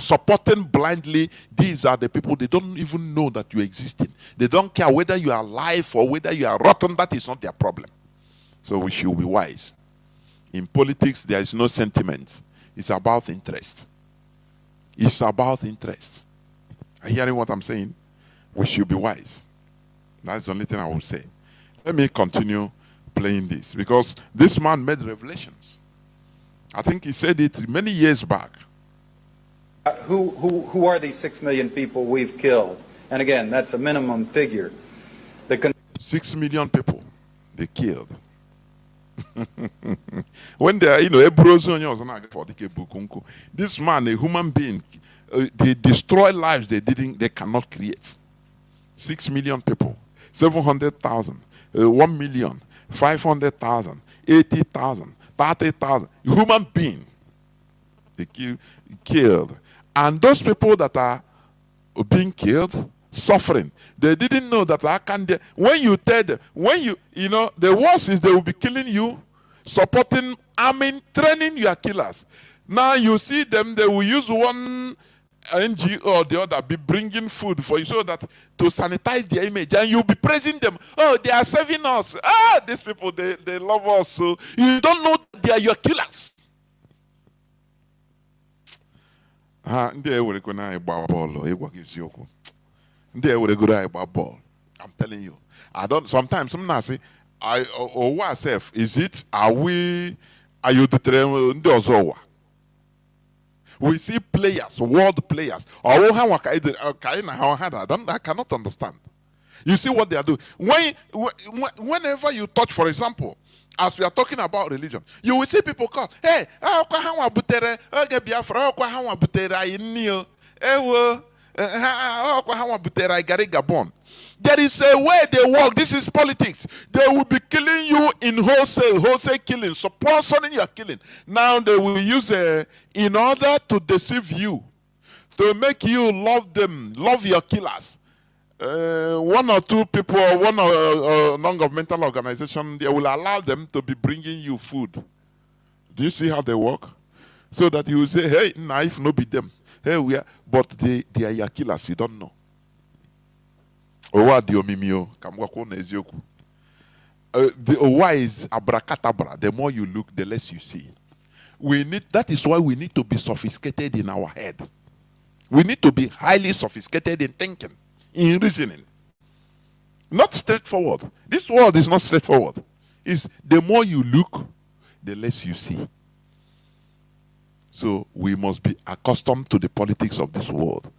supporting blindly. These are the people, they don't even know that you existed. They don't care whether you are alive or whether you are rotten. That is not their problem. So we should be wise. In politics, there is no sentiment. It's about interest. It's about interest. Are you hearing what I'm saying? We should be wise. That's the only thing I will say. Let me continue playing this, because this man made revelations. I think he said it many years back. Who are these 6 million people we've killed? And again, that's a minimum figure. 6 million people they killed. When they are, this man, a human being, they destroy lives they cannot create. 6 million people, 700,000, 1 million. 500,000, 80,000, 30,000 human beings they killed. And those people that are being killed, suffering, they didn't know that I can. When you tell them, you know, the worst is they will be killing you, supporting, training your killers. Now you see them, they will use one NGO or the other be bringing food for you so that to sanitize their image, and you'll be praising them. Oh, they are serving us. Ah, these people, they love us. So you don't know they are your killers. I'm telling you, I don't. Sometimes I say, I or myself, is it? Are we? Are you the train? We see players, world players. I cannot understand. You see what they are doing. Whenever you touch, for example, as we are talking about religion, you will see people call, hey, there is a way they work. This is politics. They will be killing you in wholesale killing, sponsoring your killing. Now they will use in order to deceive you, to make you love them, love your killers. One or two people, one or non-governmental organization, they will allow them to be bringing you food. Do you see how they work? So that you will say, hey, knife, no be them. Hey, we are, but they are your killers. You don't know. The Owa is abracadabra. The more you look, the less you see. That is why we need to be sophisticated in our head. We need to be highly sophisticated in thinking, in reasoning. Not straightforward. This world is not straightforward. It's the more you look, the less you see. So we must be accustomed to the politics of this world.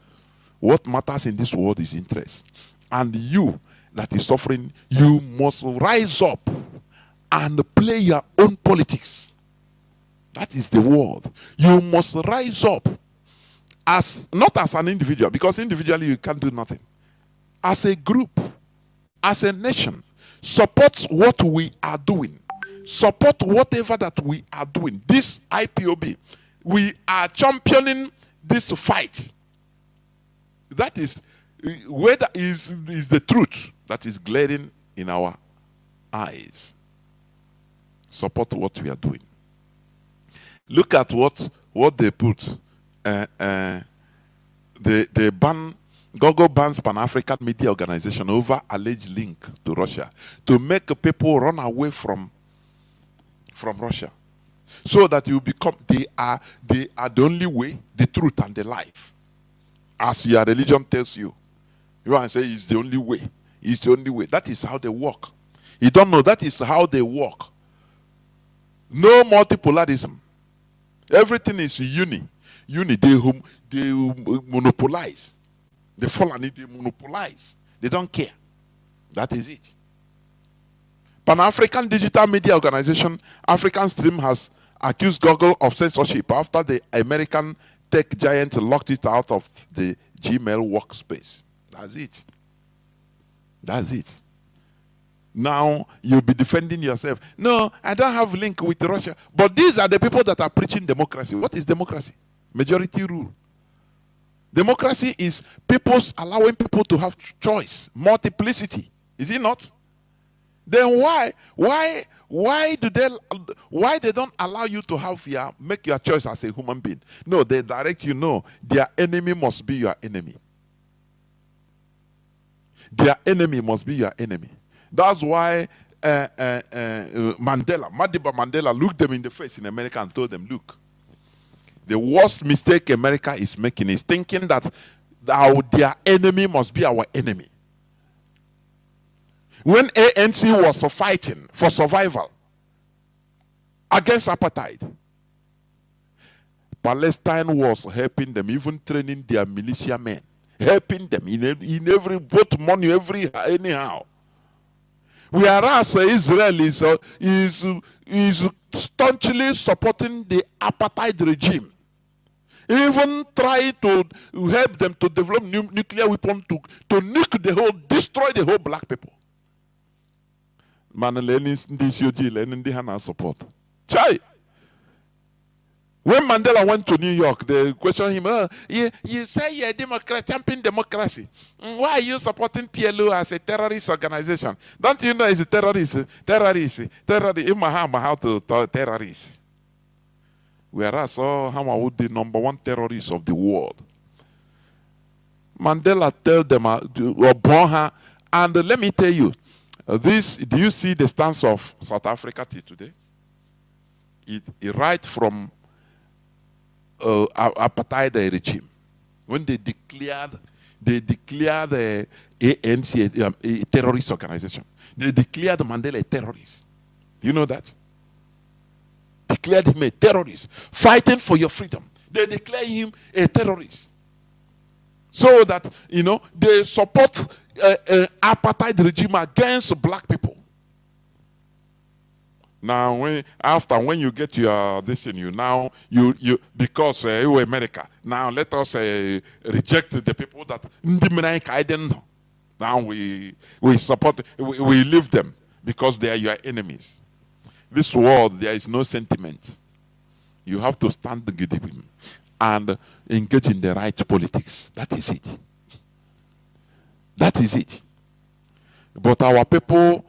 What matters in this world is interest. And you that is suffering, you must rise up and play your own politics. That is the world. You must rise up, not as an individual, because individually you can't do nothing. As a group, as a nation, support what we are doing. Support whatever that we are doing. This IPOB, we are championing this fight. That is whether is the truth that is glaring in our eyes. Support what we are doing. Look at what what they put, they ban, Google bans Pan-African Media Organization over alleged link to Russia to make people run away from Russia. So that you become, they are the only way, the truth and the life. As your religion tells you. You want to say it's the only way. It's the only way. That is how they work. You don't know, that is how they work. No multipolarism. Everything is uni. Uni, they monopolize. The Fulani, they monopolize. They don't care. That is it. Pan-African Digital Media Organization, African Stream, has accused Google of censorship after the American tech giant locked it out of the Gmail workspace. That's it. That's it. Now you'll be defending yourself. No, I don't have a link with Russia. But these are the people that are preaching democracy. What is democracy? Majority rule. Democracy is people's allowing people to have choice, multiplicity. Is it not? Then why they don't allow you to have your, make your choice as a human being? No, they direct you, no, their enemy must be your enemy. Their enemy must be your enemy. That's why Madiba Mandela looked them in the face in America and told them, look, the worst mistake America is making is thinking that their enemy must be our enemy. When ANC was fighting for survival against apartheid, Palestine was helping them, even training their militia men, helping them in every boat money, every anyhow. Whereas Israel is staunchly supporting the apartheid regime, even trying to help them to develop new nuclear weapons to nuke the whole, destroy the whole black people. Man, support. Chai. When Mandela went to New York, they questioned him, oh, you say you're a Democrat, champion democracy. Why are you supporting PLO as a terrorist organization? Don't you know it's a terrorist? Terrorist. Terrorist. How to terrorist. Whereas, oh, how would the #1 terrorist of the world? Mandela tell them, and let me tell you, do you see the stance of South Africa today? It right from apartheid regime when they declared the ANC a terrorist organization. They declared Mandela a terrorist. Do you know that? Declared him a terrorist, fighting for your freedom. They declare him a terrorist. So that, you know, they support apartheid regime against black people. Now, when you get your this in you, now you because you're America. Now let us reject the people that now we support, we leave them because they are your enemies. This world there is no sentiment. You have to stand gidigba and engage in the right politics. That is it. That is it. But our people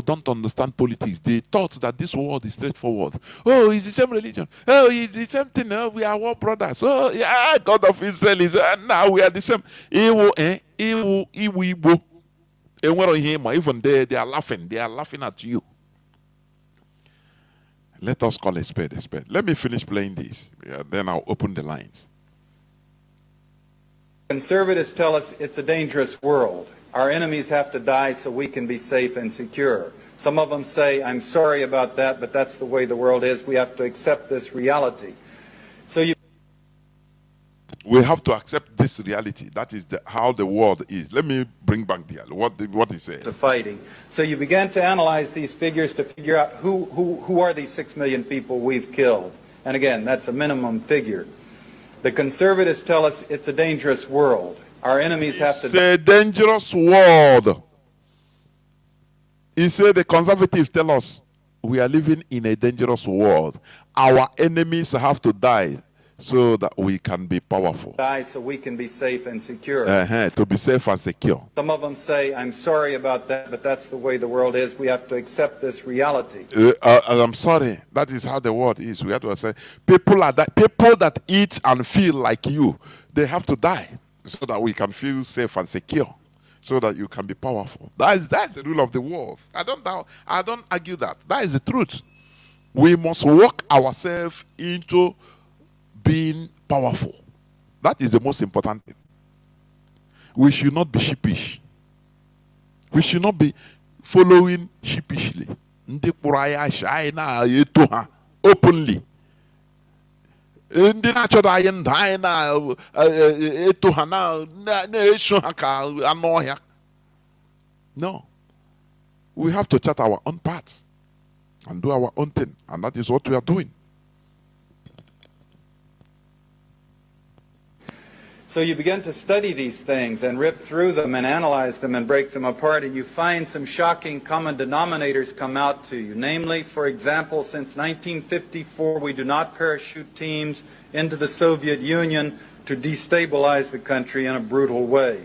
don't understand politics. They thought that this world is straightforward. Oh, it's the same religion. Oh, it's the same thing. Oh, we are all brothers. Oh, yeah, God of Israel is now we are the same. Even they are laughing. They are laughing at you. Let us call a spade a spade. Let me finish playing this. Yeah, then I'll open the lines. Conservatives tell us it's a dangerous world. Our enemies have to die so we can be safe and secure. Some of them say, I'm sorry about that, but that's the way the world is. We have to accept this reality. So we have to accept this reality. That is how the world is. Let me bring back the what he said. To fighting. So you began to analyze these figures to figure out who are these 6 million people we've killed. And again, that's a minimum figure. The conservatives tell us it's a dangerous world. Our enemies have to... It's a dangerous world. He said the conservatives tell us we are living in a dangerous world. Our enemies have to die so that we can be powerful. So we can be safe and secure. To be safe and secure. Some of them say, I'm sorry about that, but that's the way the world is. We have to accept this reality. I'm sorry. That is how the world is. We have to say, people that eat and feel like you, they have to die so that we can feel safe and secure, so that you can be powerful. That's the rule of the world. I don't argue that. That is the truth. We must work ourselves into being powerful. That is the most important thing. We should not be sheepish. We should not be following sheepishly. Ndi kuraya shaina yetoha openly. Ndi na choda yenda na yetoha na neshuhaka anoya. No. We have to chart our own path and do our own thing, and that is what we are doing. So you begin to study these things and rip through them and analyze them and break them apart, and you find some shocking common denominators come out to you. Namely, for example, since 1954, we do not parachute teams into the Soviet Union to destabilize the country in a brutal way.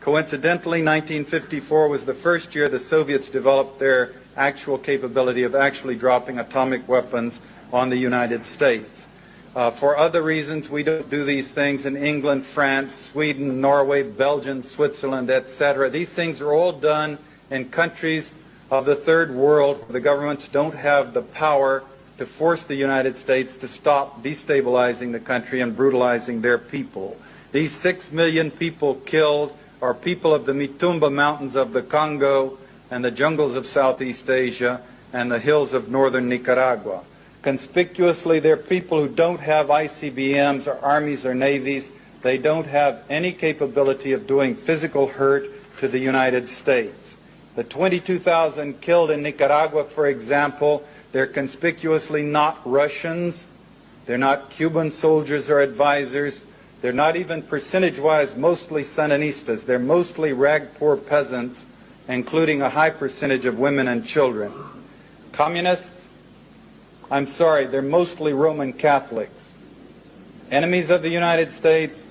Coincidentally, 1954 was the first year the Soviets developed their actual capability of actually dropping atomic weapons on the United States. For other reasons, we don't do these things in England, France, Sweden, Norway, Belgium, Switzerland, etc. These things are all done in countries of the third world where the governments don't have the power to force the United States to stop destabilizing the country and brutalizing their people. These 6 million people killed are people of the Mitumba Mountains of the Congo and the jungles of Southeast Asia and the hills of northern Nicaragua. Conspicuously, they're people who don't have ICBMs or armies or navies. They don't have any capability of doing physical hurt to the United States. The 22,000 killed in Nicaragua, for example, they're conspicuously not Russians. They're not Cuban soldiers or advisors. They're not even percentage-wise mostly Sandinistas. They're mostly rag-poor peasants, including a high percentage of women and children. Communists? I'm sorry, they're mostly Roman Catholics. Enemies of the United States,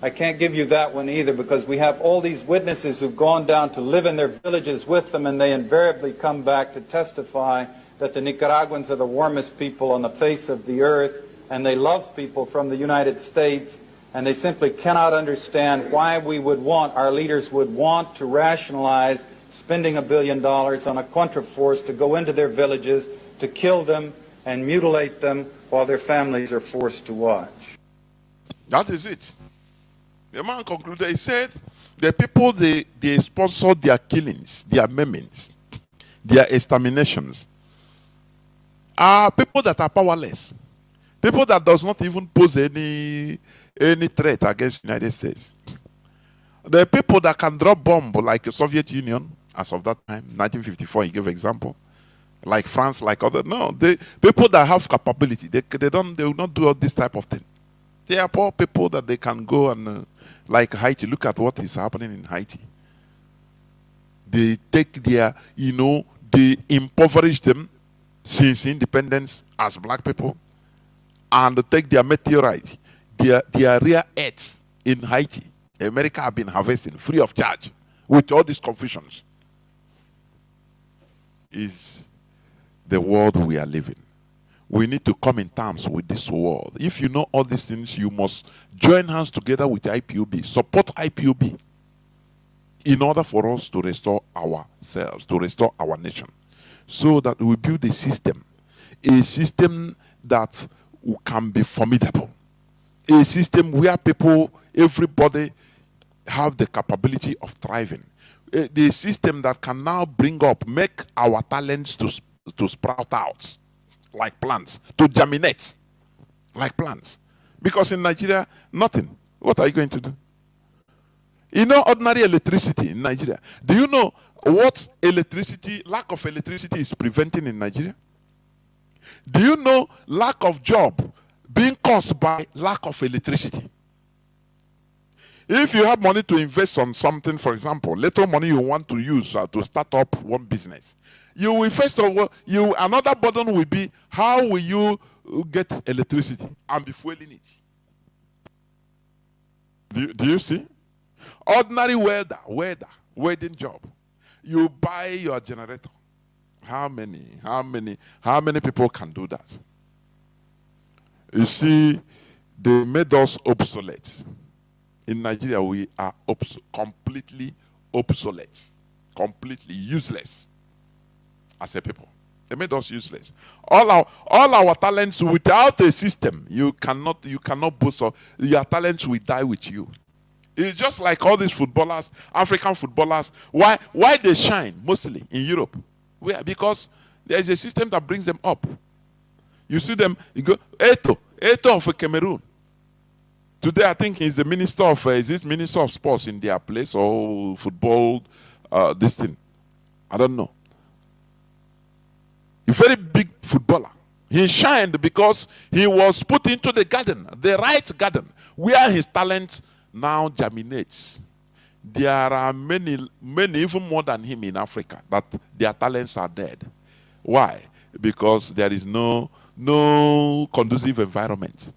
I can't give you that one either, because we have all these witnesses who've gone down to live in their villages with them, and they invariably come back to testify that the Nicaraguans are the warmest people on the face of the earth, and they love people from the United States, and they simply cannot understand why we would want, our leaders would want to rationalize spending $1 billion on a contraforce to go into their villages, to kill them, and mutilate them while their families are forced to watch. That is it. The man concluded, he said, the people, they sponsor their killings, their maimings, their exterminations, are people that are powerless, people that does not even pose any threat against the United States. The people that can drop bomb like the Soviet Union, as of that time, 1954, he gave example, like France, like other, no, the people that have capability, they will not do all this type of thing. They are poor people that they can go and, like Haiti, look at what is happening in Haiti. They take their, they impoverish them since independence as black people, and they take their meteorite, their rare earth in Haiti. America have been harvesting free of charge with all these confusions. Is the world we are living. We need to come in terms with this world. If you know all these things, you must join hands together with IPOB, support IPOB, in order for us to restore ourselves, to restore our nation, so that we build a system that can be formidable, a system where people, everybody, have the capability of thriving, the system that can now bring up, make our talents to sprout out like plants, to germinate like plants. Because in Nigeria, nothing. What are you going to do? You know, ordinary electricity in Nigeria. Do you know what electricity, lack of electricity is preventing in Nigeria? Do you know lack of job being caused by lack of electricity? If you have money to invest on something, for example, little money you want to use to start up one business, you will first of all, another burden will be, how will you get electricity and be fueling it? Do you see? Ordinary welder, welding job. You buy your generator. How many people can do that? You see, they made us obsolete. In Nigeria, we are completely obsolete, completely useless as a people. They made us useless. All our talents without a system, you cannot boast of. Your talents will die with you. It's just like all these footballers, African footballers. Why they shine mostly in Europe? Because there is a system that brings them up. You see them, you go, Eto of Cameroon. Today, I think he's the minister of, is it minister of sports in their place or football, this thing? I don't know. A very big footballer. He shined because he was put into the garden, the right garden, where his talent now germinates. There are many, even more than him in Africa, that their talents are dead. Why? Because there is no conducive environment,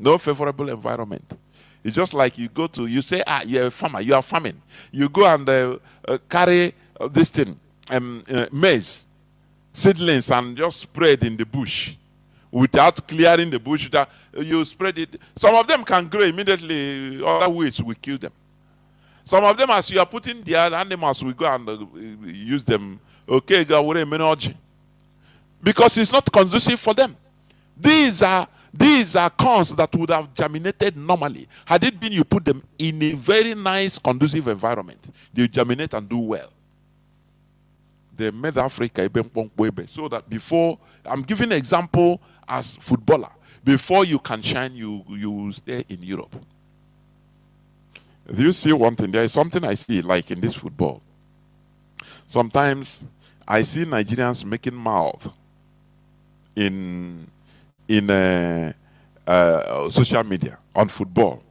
no favorable environment. It's just like you go to, you say, you're a farmer, you are farming. You go and carry this thing, maize, seedlings, and just spread in the bush. Without clearing the bush, you spread it. Some of them can grow immediately, other weeds will kill them. Some of them, as you are putting the animals, we go and use them. Okay, because it's not conducive for them. These are corns that would have germinated normally. Had it been you put them in a very nice, conducive environment, they germinate and do well. They made Africa so that before, I'm giving an example as footballer. Before you can shine, you stay in Europe. Do you see one thing? There is something I see, like in this football. Sometimes I see Nigerians making mouth in social media on football.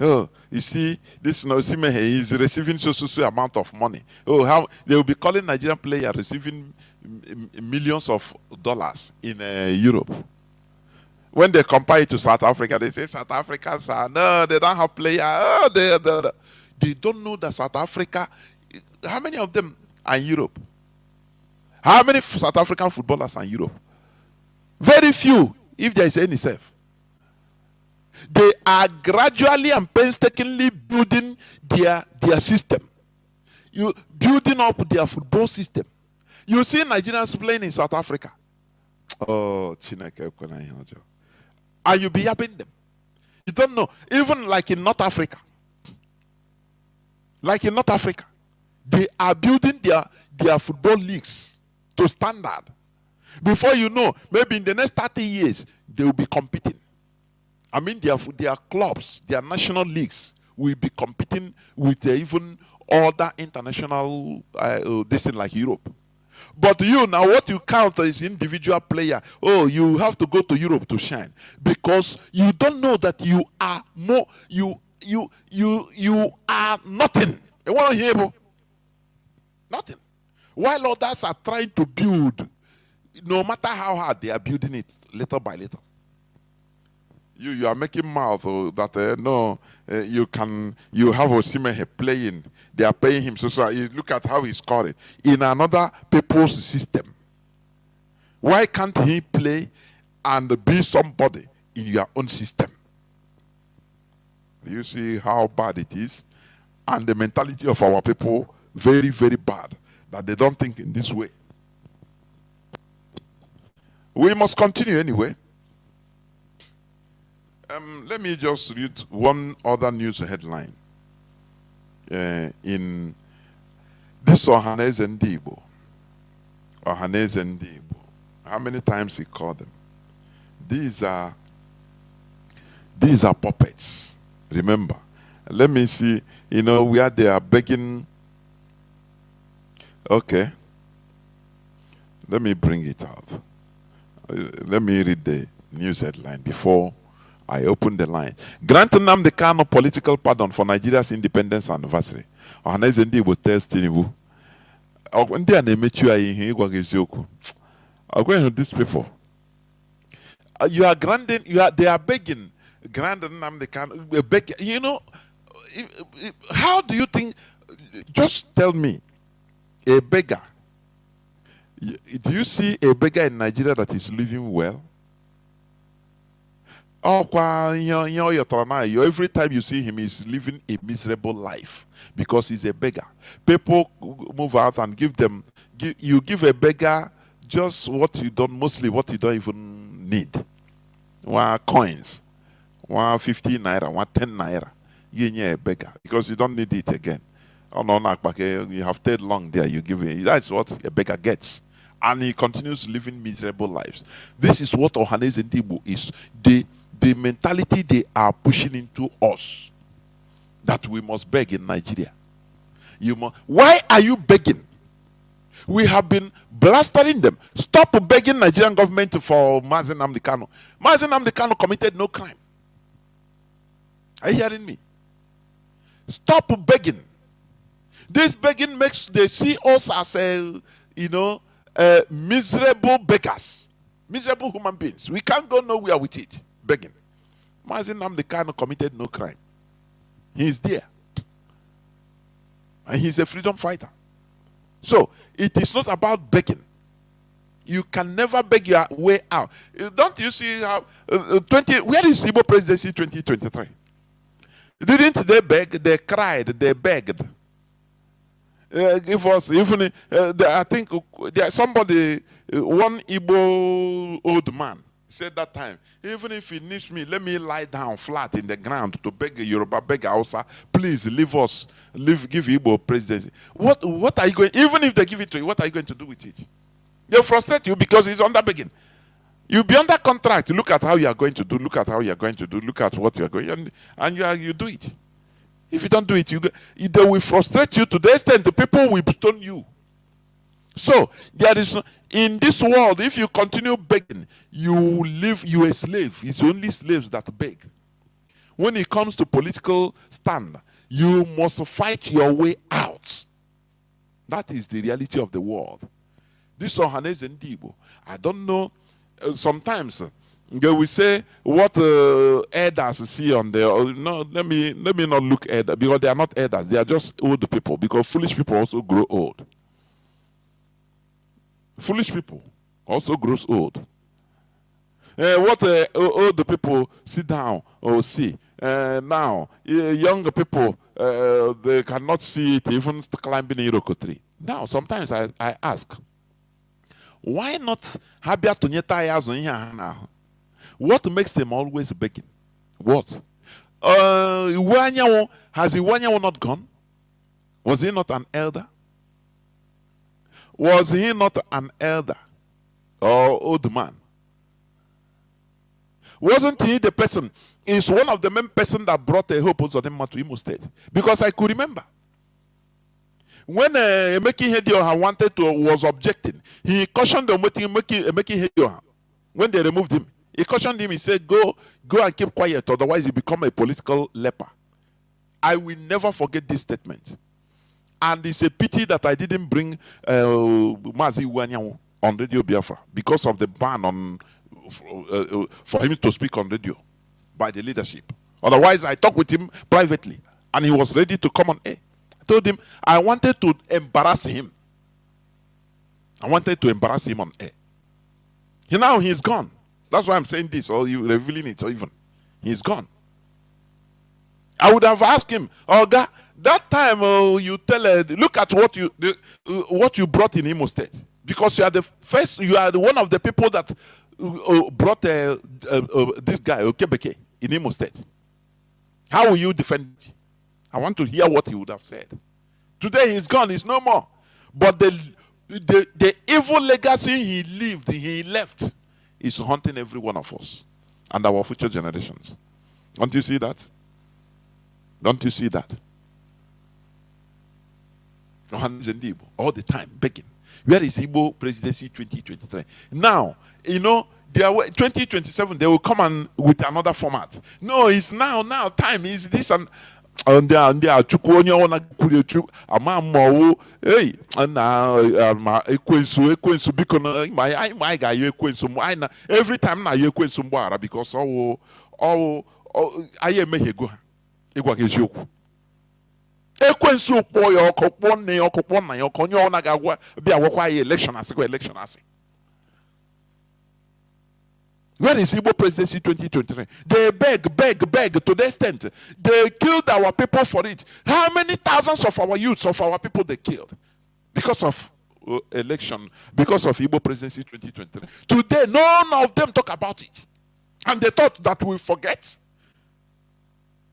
Oh, you see, this Osimhen is receiving so amount of money. Oh, how they will be calling Nigerian player receiving millions of dollars in Europe. When they compare it to South Africa, they say South Africans are, no, they don't have players. Oh, they don't know that South Africa, how many of them are in Europe? How many South African footballers are in Europe? Very few, if there is any self. They are gradually and painstakingly building their system. You building up their football system. You see Nigerians playing in South Africa. Oh, Chineke Okonayojo. And you be yapping them. You don't know. Even like in North Africa. Like in North Africa. They are building their football leagues to standard. Before you know, maybe in the next 30 years, they will be competing. I mean, their clubs, their national leagues will be competing with even other international, this thing like Europe. But you, now what you count is individual player. Oh, you have to go to Europe to shine. Because you don't know that you are more, you are nothing. You want to hear about nothing. While others are trying to build, no matter how hard they are building it, little by little. You are making mouth that you have Osimhen playing. They are paying him. So you look at how he's scoring in another people's system. Why can't he play and be somebody in your own system? You see how bad it is, and the mentality of our people. Very, very bad that they don't think in this way. We must continue anyway. Let me just read one other news headline in this Ohaneze Ndị Igbo. Ohaneze Ndị Igbo. How many times he called them? These are puppets. Remember. Let me see. You know where they are begging. Okay, let me bring it out. Let me read the news headline before I open the line. Grant Nnamdi Kanu political pardon for Nigeria's independence anniversary. Ohaneze Ndị Igbo tells Tinubu. These people. You are granting, they are begging. Grand Nnamdi Kanu, you know, how do you think? Just tell me, a beggar. Do you see a beggar in Nigeria that is living well? Every time you see him, he's living a miserable life because he's a beggar. People move out and give them. You give a beggar just what you don't, mostly what you don't even need. One coins, 150 naira, 110 naira. You're a beggar because you don't need it again. Oh no, you have stayed long there. You give it. That's what a beggar gets. And he continues living miserable lives. This is what Ohanaeze and Igbo is. The mentality they are pushing into us, that we must beg in Nigeria. You must. Why are you begging? We have been blustering them. Stop begging Nigerian government for Mazi Nnamdi Kanu. Mazi Nnamdi Kanu committed no crime. Are you hearing me? Stop begging. This begging makes they see us as a, you know, miserable beggars, miserable human beings. We can't go nowhere with it. Begging. Mazi Nnamdi Kanu committed no crime. He is there. And he's a freedom fighter. So, it is not about begging. You can never beg your way out. Don't you see how... where is Igbo presidency 2023? Didn't they beg? They cried. They begged. Give us... Even, I think there somebody... One Igbo old man said that time, even if he needs me, let me lie down flat in the ground to beg a Yoruba, beg a Hausa, please leave us, leave, give Igbo presidency. What are you going, even if they give it to you, what are you going to do with it? They'll frustrate you because he's under begging. You'll be under contract. Look at how you are going to do, look at how you are going to do, look at what you are going, and you do it. If you don't do it, they will frustrate you to the extent the people will stone you. So, there is, in this world, if you continue begging, you live, you a slave. It's only slaves that beg. When it comes to political stand, you must fight your way out. That is the reality of the world. This Ohanaeze and Igbo, I don't know, sometimes they will say what elders see on there. No, let me not look elders, because they are not elders. They are just old people, because foolish people also grow old. Foolish people also grows old. What old people sit down or see now, younger people they cannot see it, even climbing a iroko tree. Now, sometimes I ask, why not? What makes them always begging? What? Has Iwanyawo not gone? Was he not an elder? Was he not an elder or old man? Wasn't he the person? He's one of the main person that brought a hope to Imo State. Because I could remember. When Emeki Hedioha wanted to, was objecting, he cautioned Emeki Hedioha. When they removed him, he cautioned him. He said, go and keep quiet, otherwise you become a political leper. I will never forget this statement. And it's a pity that I didn't bring Mazi Wanyawo on Radio Biafra because of the ban on for him to speak on radio by the leadership. Otherwise, I talked with him privately, and he was ready to come on air. I told him I wanted to embarrass him. I wanted to embarrass him on air. Now he's gone. That's why I'm saying this, or you revealing it, or even he's gone. I would have asked him, Oga. That time you tell her, look at what you brought in Imo State, because you are the first, you are one of the people that brought this guy Okebeke in Imo State. How will you defend it? I want to hear what he would have said. Today he's gone, he's no more. But the evil legacy he left is haunting every one of us and our future generations. Don't you see that? Don't you see that? All the time begging. Where is Igbo presidency 2023? Now, you know, 2027 they will come and with another format. No, it's now time. Is this and ndị achukwu onye ọna kwuru echu ama mmawo hey na ma ekwensu biko na my ga you ekwensu I na every time na you ekwensu mgbaara because owo aye meghego ha igwa ke eziokwu ekwensu kpo ya okpo nne okpo na ya okonye ọna ga gwa bia wokwa election asiko election asiko. Where is Igbo presidency 2023? They beg to the extent they killed our people for it. How many thousands of our youths, of our people they killed? Because of election, because of Igbo presidency 2023. Today, none of them talk about it. And they thought that we forget.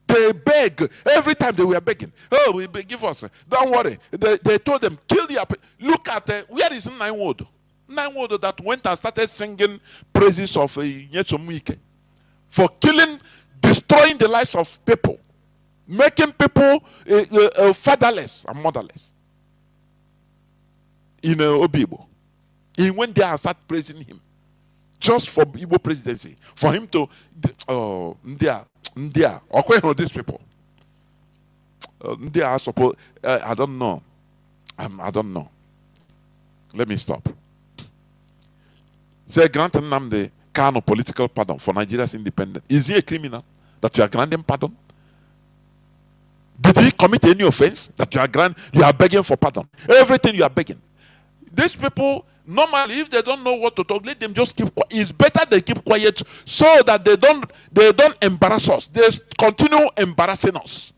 They beg. Every time they were begging. Oh, we beg, give us. Don't worry. They told them, kill your people. Look at, where is Naiwodo? Naiwodo that went and started singing praises of Nyetomike for killing, destroying the lives of people, making people fatherless and motherless. In Obibo, he went there and started praising him just for Igbo presidency, for him to Ndia, or these people. Ndia, I suppose I don't know. I don't know. Let me stop. Say, grant Nnamdi Kanu political pardon for Nigeria's independence. Is he a criminal that you are granting pardon? Did he commit any offense that you are begging for pardon? Everything you are begging. These people, normally, if they don't know what to talk, let them just keep quiet. It's better they keep quiet so that they don't embarrass us. They continue embarrassing us.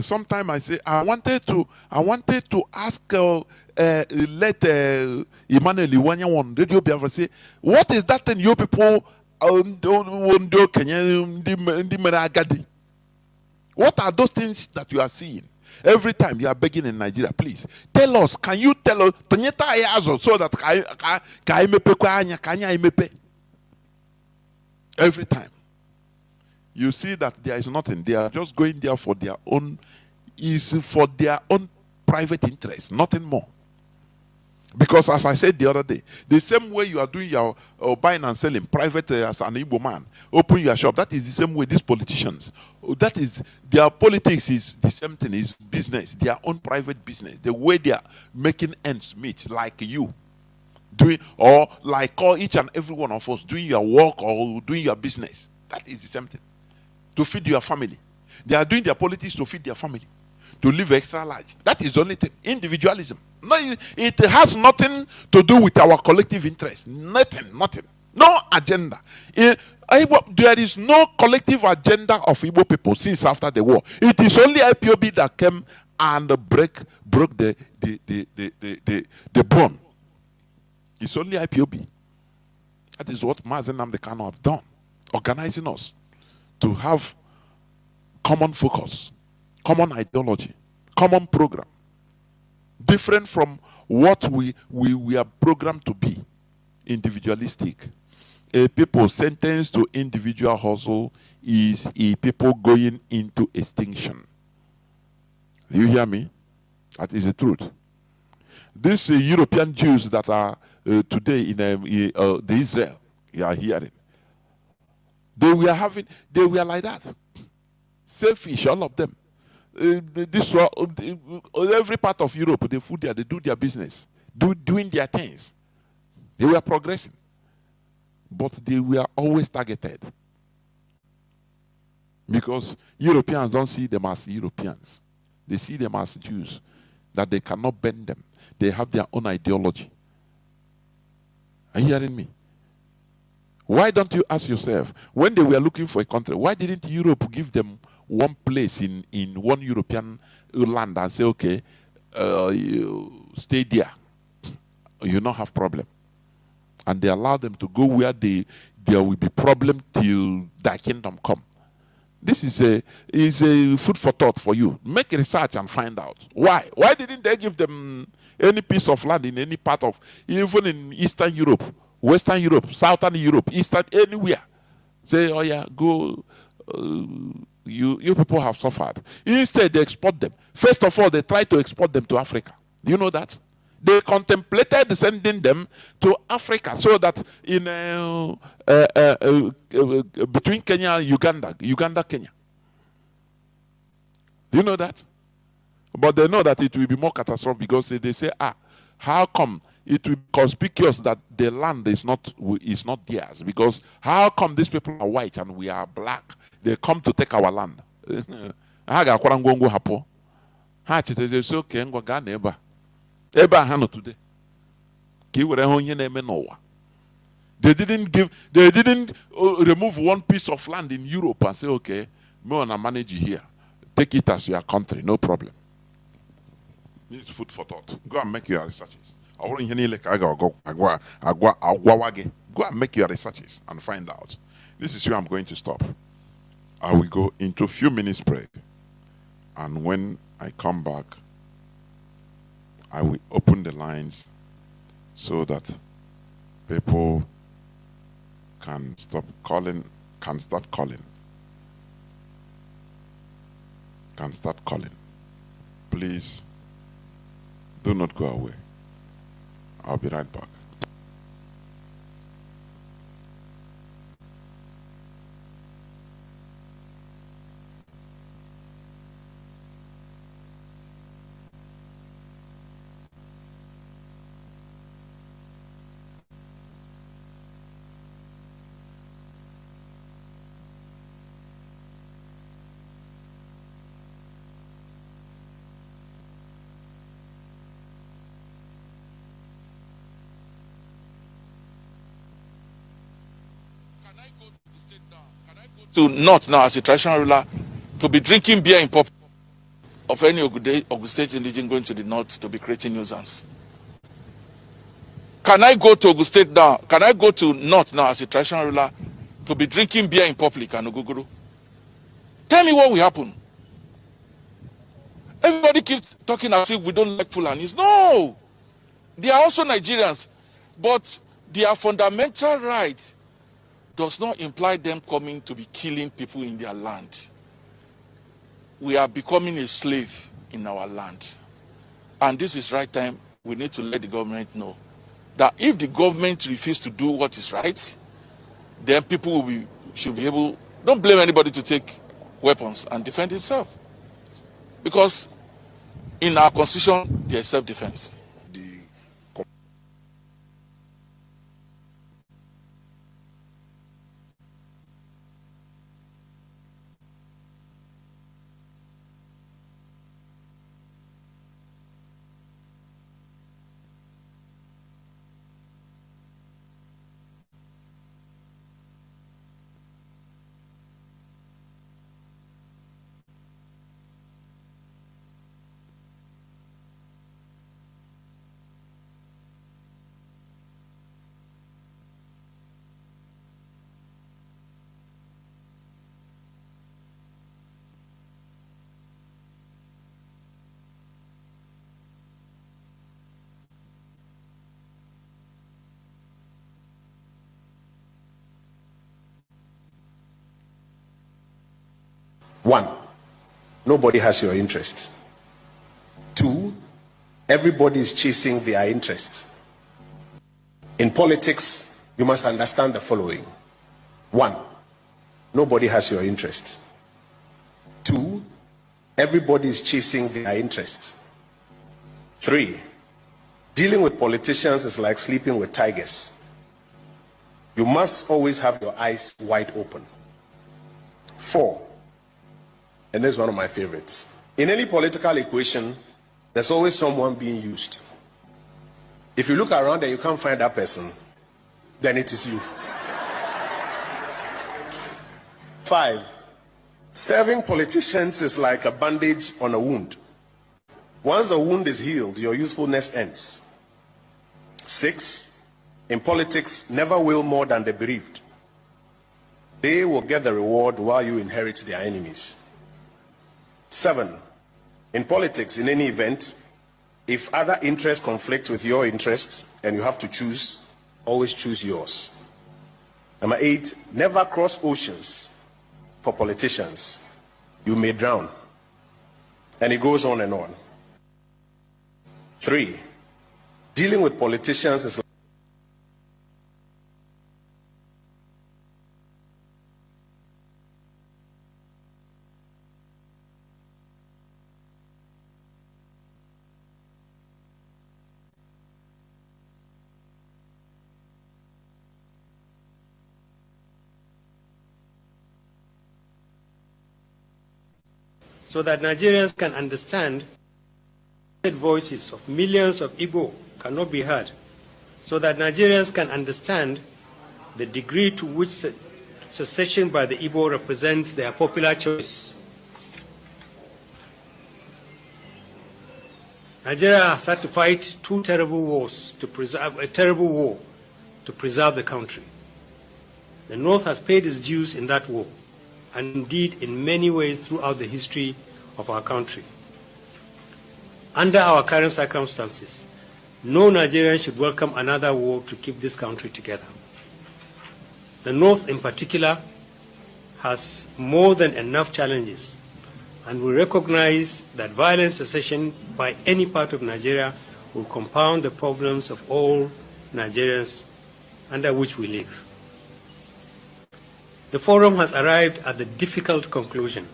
Sometimes I say I wanted to ask let Emmanuel Iwanya one radio Biafra say, what is that thing you people do Kenya? What are those things that you are seeing every time you are begging in Nigeria? Please tell us. Can you tell us so that I every time? You see that there is nothing. They are just going there for their own, is for their own private interest, nothing more. Because as I said the other day, the same way you are doing your buying and selling private as an Igbo man, open your shop. That is the same way these politicians. That is their politics is the same thing. Is business, their own private business. The way they are making ends meet, like you. Doing or like all each and every one of us doing your work or doing your business. That is the same thing. To feed your family. They are doing their politics to feed their family, to live extra large. That is only thing. Individualism. No, it has nothing to do with our collective interest. Nothing. No agenda. There is no collective agenda of Igbo people since after the war. It is only IPOB that came and broke the bond. It's only IPOB. That is what Mazi Nnamdi Kanu have done, organizing us to have common focus, common ideology, common program, different from what we are programmed to be, individualistic. A people sentenced to individual hustle is a people going into extinction. Do you hear me? That is the truth. These European Jews that are today in the Israel, you are hearing. They were like that. Selfish, all of them. Every part of Europe, they food there, they do their business, doing their things. They were progressing. But they were always targeted. Because Europeans don't see them as Europeans. They see them as Jews, that they cannot bend them. They have their own ideology. Are you hearing me? Why don't you ask yourself, when they were looking for a country, why didn't Europe give them one place in one European land and say, okay, you stay there, you don't have problem? And they allow them to go where there will be problem till thy kingdom come. This is a food for thought for you. Make research and find out. Why? Why didn't they give them any piece of land in any part of, even in Eastern Europe? Western Europe, Southern Europe, Eastern, anywhere. Say, oh yeah, go, you people have suffered. Instead, they export them. First of all, they try to export them to Africa. Do you know that? They contemplated sending them to Africa so that between Kenya and Uganda, Kenya, Do you know that? But they know that it will be more catastrophic because they say, ah, how come it will be conspicuous that the land is not theirs? Because how come these people are white and we are black? They come to take our land. They didn't remove one piece of land in Europe and say, okay, me and I manage you here. Take it as your country, no problem. It's food for thought. Go and make your researches. Go and make your researches and find out. This is where I'm going to stop. I will go into a few minutes break. And when I come back, I will open the lines so that people can start calling. Please do not go away. I'll be right back. To not now as a traditional ruler to be drinking beer in pop of any Ogun State religion going to the north to be creating nuisance. Can I go to Ogun State now? Can I go to north now as a traditional ruler to be drinking beer in public and Oguguru? Tell me what will happen. Everybody keeps talking as if we don't like Fulanis. No, they are also Nigerians, but their fundamental rights does not imply them coming to be killing people in their land. We are becoming a slave in our land. And this is right time we need to let the government know that if the government refuses to do what is right, then people should be able, don't blame anybody to take weapons and defend himself. Because in our constitution, there is self-defense. One, nobody has your interest. Two, everybody is chasing their interests. In politics, you must understand the following. One, nobody has your interest. Two, everybody is chasing their interests. Three, dealing with politicians is like sleeping with tigers. You must always have your eyes wide open. Four, and this is one of my favorites. In any political equation, there's always someone being used. If you look around and you can't find that person, then it is you. Five, serving politicians is like a bandage on a wound. Once the wound is healed, your usefulness ends. Six, in politics, never will more than the bereaved. They will get the reward while you inherit their enemies. Seven, in politics, in any event, if other interests conflict with your interests and you have to choose, always choose yours. Number eight, never cross oceans for politicians. You may drown. And it goes on and on. Three, dealing with politicians is so that Nigerians can understand that voices of millions of Igbo cannot be heard, so that Nigerians can understand the degree to which secession by the Igbo represents their popular choice. Nigeria has had to fight two terrible wars to preserve a terrible war to preserve the country. The North has paid its dues in that war, and indeed in many ways throughout the history of our country. Under our current circumstances, no Nigerian should welcome another war to keep this country together. The North in particular has more than enough challenges, and we recognize that violent secession by any part of Nigeria will compound the problems of all Nigerians under which we live. The forum has arrived at the difficult conclusion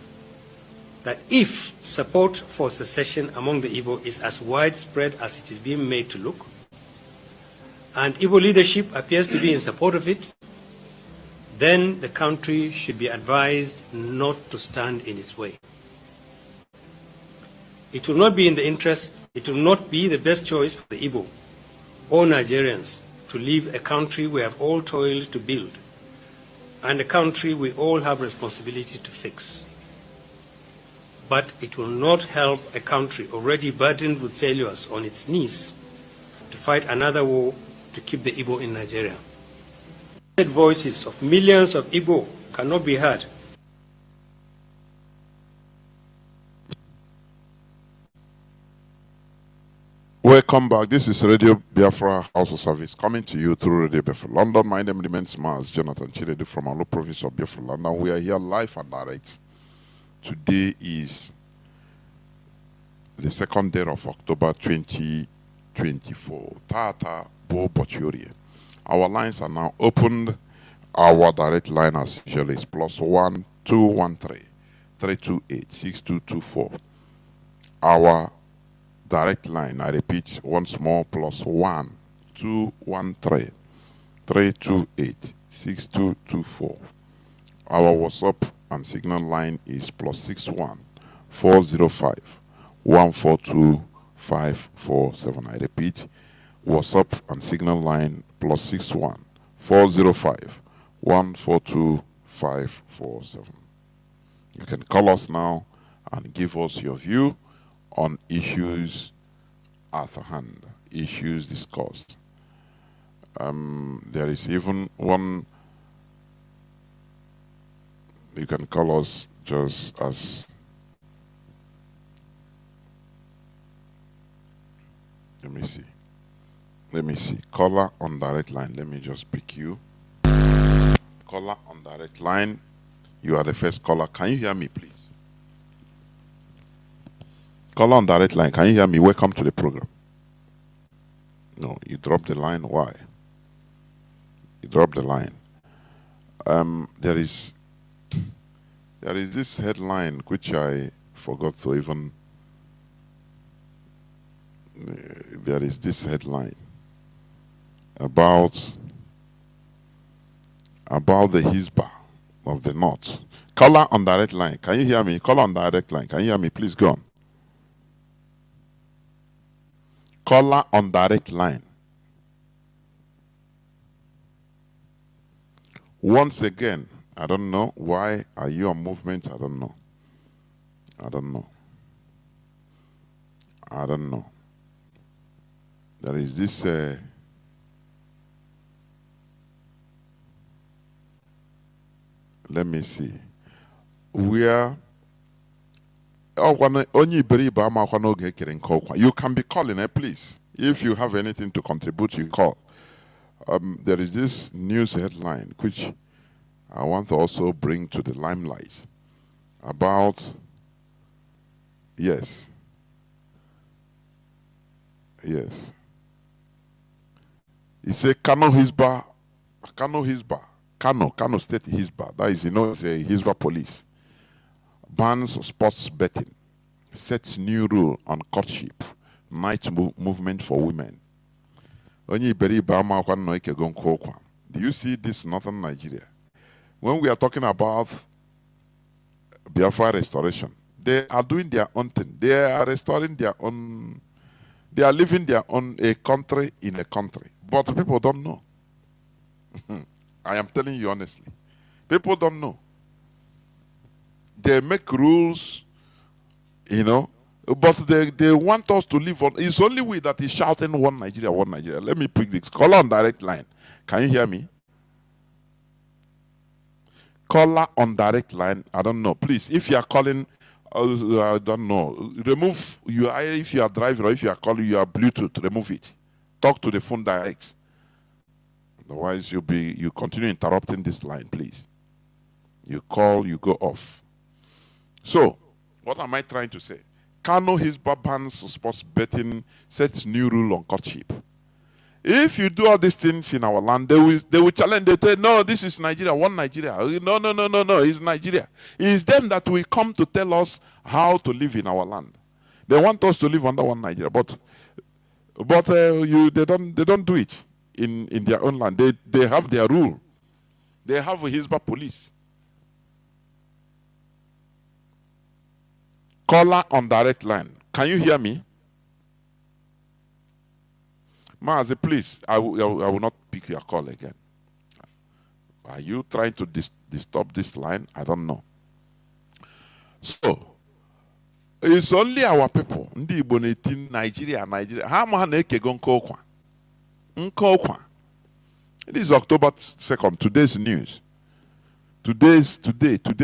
that if support for secession among the Igbo is as widespread as it is being made to look, and Igbo leadership appears to be in support of it, then the country should be advised not to stand in its way. It will not be in the interest, it will not be the best choice for the Igbo or Nigerians to leave a country we have all toiled to build and a country we all have responsibility to fix. But it will not help a country already burdened with failures on its knees to fight another war to keep the Igbo in Nigeria. The voices of millions of Igbo cannot be heard. Welcome back. This is Radio Biafra House of Service coming to you through Radio Biafra London. My name remains Maz Jonathan Chinedu from Alo Province of Biafra London. We are here live and direct. Today is the second day of October 2024. Tata Bo Bochiorie. Our lines are now opened. Our direct line as usual is +1 213 328 6224. Our direct line, I repeat once more, +1 213 328 6224. Our WhatsApp and signal line is +61 405 142 547. I repeat, WhatsApp and signal line +61 405 142 547. You can call us now and give us your view on issues at hand, issues discussed. There is even one, you can call us just as, let me see, caller on direct line, let me just pick you. Caller on direct line, you are the first caller. Can you hear me, please? Caller on direct line, can you hear me? Welcome to the program. No, you dropped the line. Why? You dropped the line. There is this headline which I forgot to even. There is this headline about the Hizbah of the North. Caller on direct line, can you hear me? Caller on direct line, can you hear me? Please go on. Caller on direct line. Once again, I don't know why are you a movement. I don't know. There is this. Let me see. We are. You can be calling, please. If you have anything to contribute, you call. There is this news headline, which I want to also bring to the limelight. About, yes. It says Kano State Hizbah. That is, it's a Hizbah police. Bans sports betting, sets new rule on courtship, night movement for women. Do you see this northern Nigeria? When we are talking about Biafra restoration, They are doing their own thing. They are restoring their own. They are living their own a country in a country. But people don't know. I am telling you honestly. People don't know. They make rules, you know, but they want us to live on. It's only we that is shouting one Nigeria, one Nigeria. Let me pick this. Caller on direct line. Can you hear me? Caller on direct line. I don't know. Please, if you are calling, I don't know. Remove you. If you are driving or if you are calling, you are Bluetooth. Remove it. Talk to the phone direct. Otherwise, you continue interrupting this line, please. You call, you go off. So, what am I trying to say? Kanu Hisba bans sports betting, sets new rule on courtship. If you do all these things in our land, they will challenge. They say, no, this is Nigeria, one Nigeria. No, no, no, no, no, it's Nigeria. It's them that will come to tell us how to live in our land. They want us to live under one Nigeria, but they don't do it in their own land. They have their rule. They have Hisba police. Caller on direct line. Can you hear me? Mazi, please, I will not pick your call again. Are you trying to disturb this line? I don't know. So, it's only our people. Ndi Igbo na-eti Nigeria. Ha ma ha na-ekego nke ọkwa. Nke ọkwa. It is October 2nd, today's news. Today,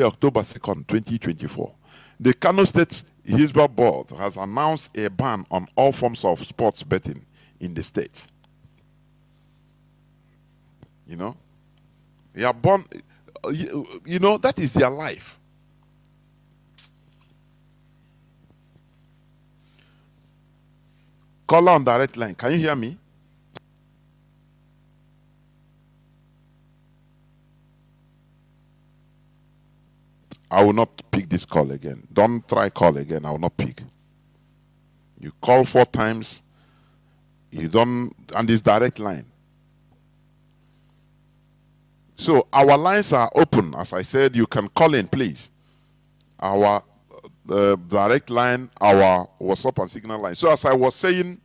October 2nd, 2024. The Kano State Hisba Board has announced a ban on all forms of sports betting in the state. You know? They are born, you know, that is their life. Caller on direct line. Can you hear me? I will not pick this call again. Don't try call again. I will not pick. You call 4 times. You don't, and it's direct line. So our lines are open. As I said, you can call in, please. Our direct line, our WhatsApp and Signal line. So as I was saying,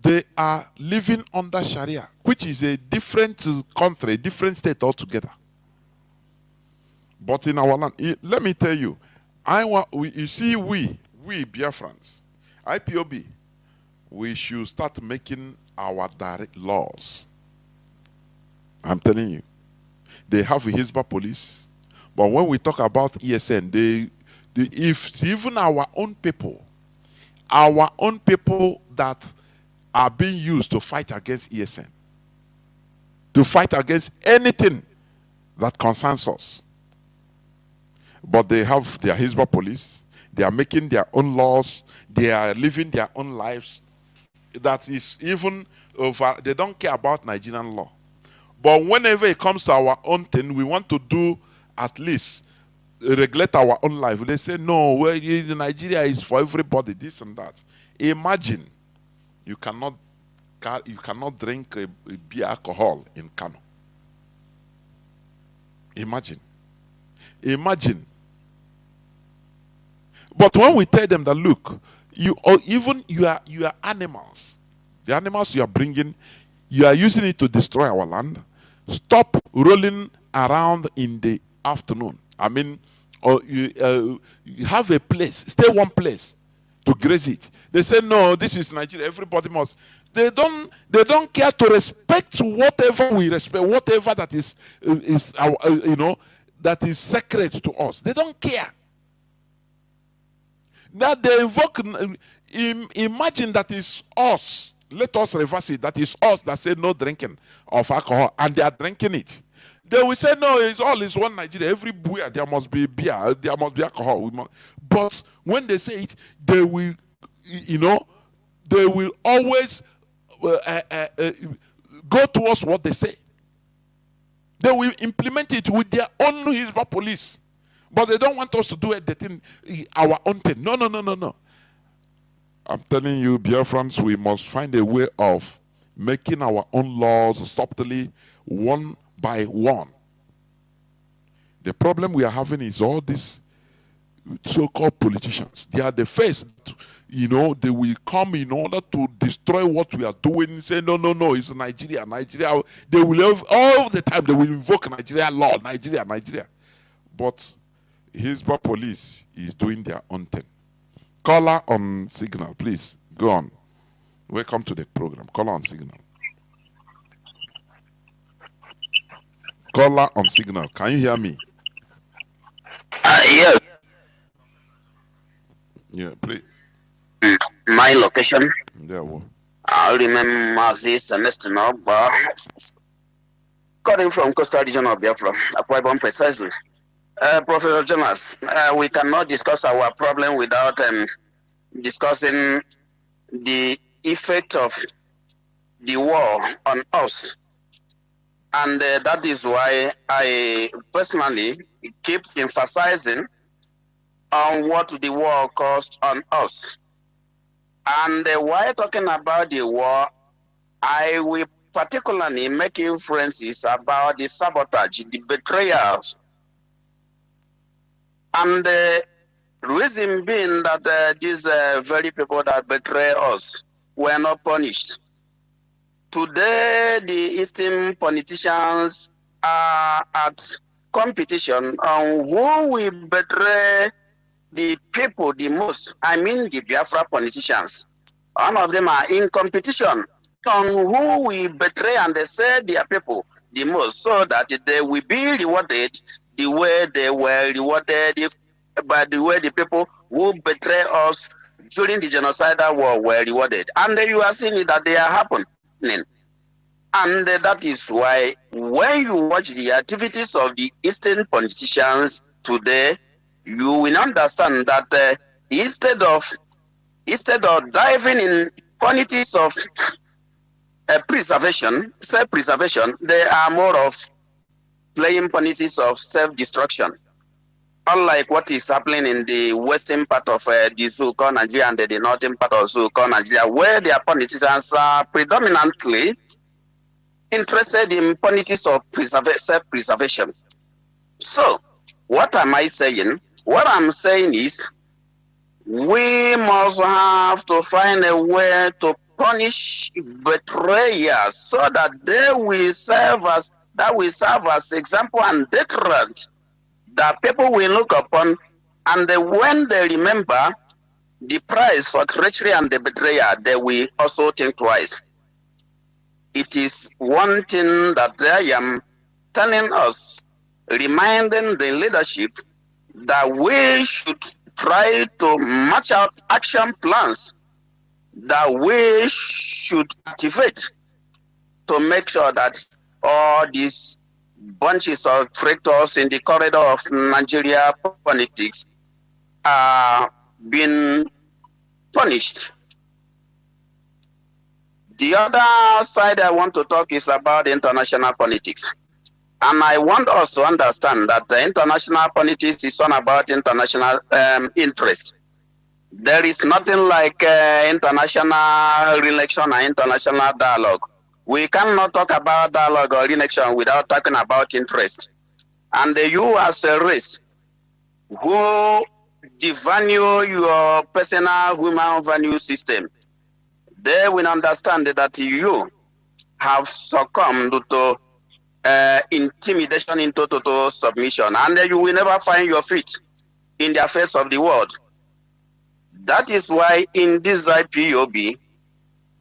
they are living under Sharia, which is a different country, different state altogether. But in our land, let me tell you, you see, we Biafrans, IPOB, we should start making our direct laws. I'm telling you, they have a Hisba police, but when we talk about ESN, if even our own people that are being used to fight against ESN, to fight against anything that concerns us. But they have their Hisba police. They are making their own laws. They are living their own lives. That is even over. They don't care about Nigerian law. But whenever it comes to our own thing, we want to do at least regulate our own life. They say, no, well, Nigeria is for everybody, this and that. Imagine you cannot drink beer alcohol in Kano. Imagine. But when we tell them that, look, you are animals. The animals you are bringing, you are using it to destroy our land. Stop rolling around in the afternoon. I mean, you have a place. Stay one place to graze it. They say, no, this is Nigeria. Everybody must. They don't care to respect whatever we respect, whatever that is our, you know, that is sacred to us. They don't care. That they invoke, imagine that is us. Let us reverse it. That is us that say no drinking of alcohol, and they are drinking it. They will say, no, it's one Nigeria. Everywhere there must be beer, there must be alcohol. But when they say it, they will, you know, they will always go towards what they say. They will implement it with their own Hisba police. But they don't want us to do anything, our own thing. No, no, no, no, no. I'm telling you, dear friends, we must find a way of making our own laws subtly, one by one. The problem we are having is all this so-called politicians. They are the first, you know, they will come in order to destroy what we are doing and say, no, no, no, it's Nigeria, Nigeria. They will have, all the time, they will invoke Nigeria law, Nigeria, Nigeria. But Hizba police is doing their own thing. Caller on signal, please. Go on. Welcome to the program. Caller on signal. Caller on signal. Can you hear me? Yes. Yeah, please. My location. Yeah, well. I remember this semester now, but calling from Coastal Region of Biafra, Akwa Ibom precisely. Professor Jonas, we cannot discuss our problem without discussing the effect of the war on us. And that is why I personally keep emphasizing on what the war caused on us. And while talking about the war, I will particularly make inferences about the sabotage, the betrayals. And the reason being that these very people that betray us were not punished. Today, the Eastern politicians are at competition on who will betray the people the most. I mean the Biafra politicians. All of them are in competition on who will betray and they say their people the most, so that they will be rewarded the way they were rewarded by the way the people who betray us during the genocidal war were rewarded. And you are seeing that they are happening. And that is why when you watch the activities of the Eastern politicians today, you will understand that instead of diving in quantities of preservation, self-preservation, they are more of playing politics of self-destruction, unlike what is happening in the western part of the so-called Nigeria and the northern part of so-called Nigeria, where their politicians are predominantly interested in politics of self-preservation. So, what am I saying? What I'm saying is, we must have to find a way to punish betrayers so that they will serve as example and deterrent that people will look upon, and when they remember the price for treachery and the betrayer, they will also think twice. It is one thing that I am telling us, reminding the leadership that we should try to match out action plans that we should activate to make sure that all these bunches of traitors in the corridor of Nigeria politics are being punished. The other side I want to talk is about international politics. And I want us to understand that the international politics is all about international interest. There is nothing like international relation or international dialogue. We cannot talk about dialogue or election without talking about interest. And you as a race who devalue your personal human value system, they will understand that you have succumbed to intimidation into total submission, and you will never find your feet in the face of the world. That is why in this IPOB,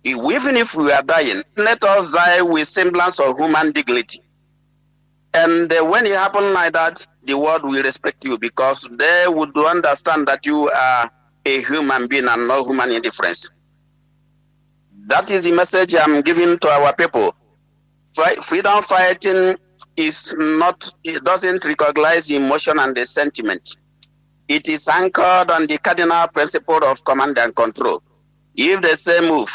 even if we are dying, let us die with semblance of human dignity. And when it happens like that, the world will respect you because they would understand that you are a human being and no human indifference. That is the message I'm giving to our people. Freedom fighting is not, it doesn't recognize emotion and the sentiment. It is anchored on the cardinal principle of command and control. If they say move,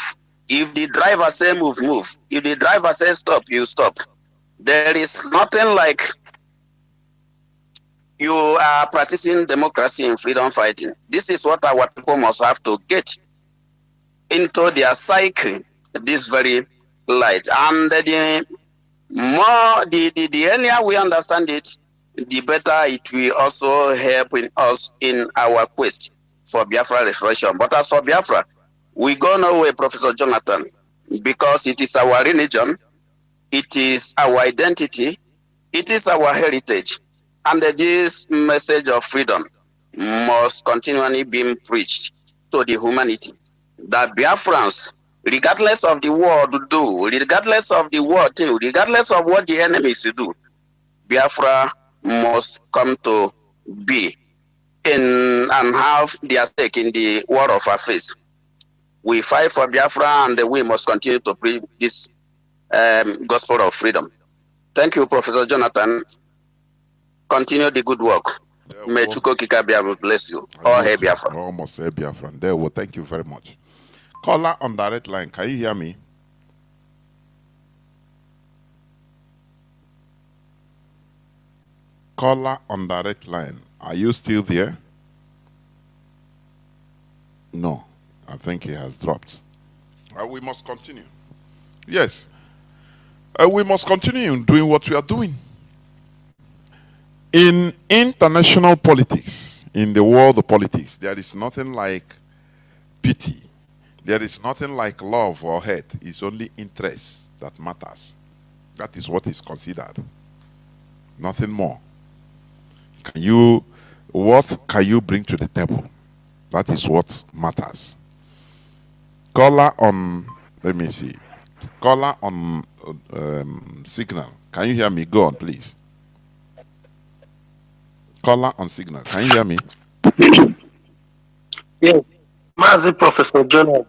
if the driver says move, move. If the driver says stop, you stop. There is nothing like you are practicing democracy and freedom fighting. This is what our people must have to get into their psyche, this very light. And the earlier we understand it, the better it will also help in us in our quest for Biafra restoration. But as for Biafra, we go nowhere, Professor Jonathan, because it is our religion, it is our identity, it is our heritage, and this message of freedom must continually be preached to the humanity. That Biafrans, regardless of the war to do, regardless of the war to, regardless of what the enemies do, Biafra must come to be in and have their stake in the war of our faith. We fight for Biafra, and we must continue to preach this gospel of freedom. Thank you, Professor Jonathan. Continue the good work. May Chuko Kikabia bless you. Oh, hey, Biafra. Almost hey, Biafra. There, well, thank you very much. Caller on direct line, can you hear me? Caller on direct line, are you still there? No, I think he has dropped. We must continue. Yes, we must continue doing what we are doing. In international politics, in the world of politics, there is nothing like pity. There is nothing like love or hate. It's only interest that matters. That is what is considered. Nothing more. Can you, what can you bring to the table? That is what matters. Caller on, let me see. Caller on signal. Can you hear me? Go on, please. Caller on signal. Can you hear me? Yes. Mazi, Professor Jonas.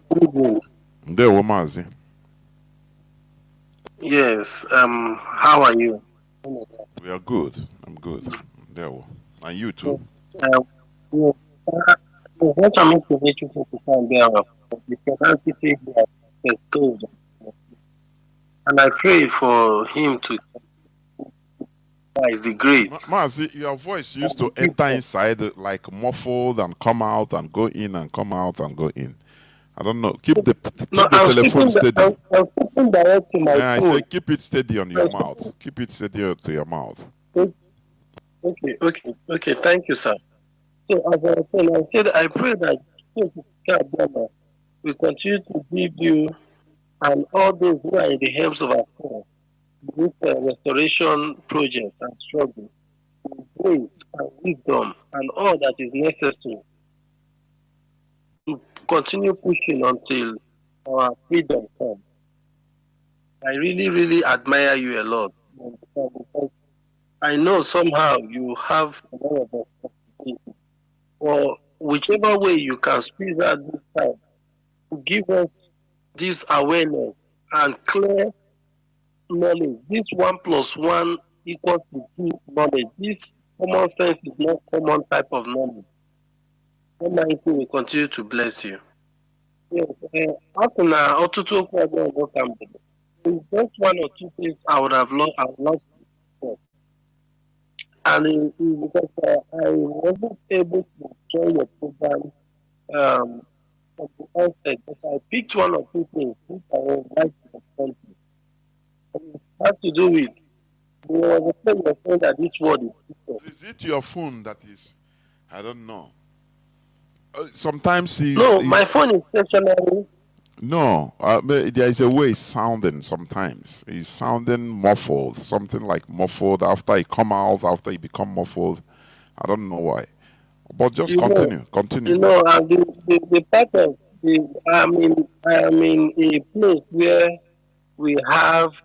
There were Mazi. Yes. How are you? We are good. I'm good. There were. And you too. And I pray for him to the grace. Mazi, your voice used to enter inside like muffled and come out and go in and come out and go in. I don't know. Keep the, telephone steady. I was speaking direct to my phone. I say keep it steady on your mouth. Keep it steady to your mouth. Okay, thank you, sir. So as I said, I pray that God will continue to give you and all those who are in the helms of our God with the restoration project and struggle, with grace and wisdom and all that is necessary to continue pushing until our freedom comes. I really, really admire you a lot. I know somehow you have a lot of responsibility. Or whichever way you can squeeze out this time to give us this awareness and clear knowledge. This 1+1 equals to 2 knowledge. This common sense is not common type of knowledge. Almighty will continue to bless you. Yes, often in just one or two things I would have loved to. And because I wasn't able to join your program at the outset, but I picked one or two things which I would like to respond to. It has to do with the phone that this word is. Is it your phone that is? I don't know. Sometimes he, my phone is stationary. No, there is a way it's sounding sometimes. It's sounding muffled, something like muffled after it come out, after it become muffled. I don't know why. But just continue. You know, the pattern is, I am in a place where we have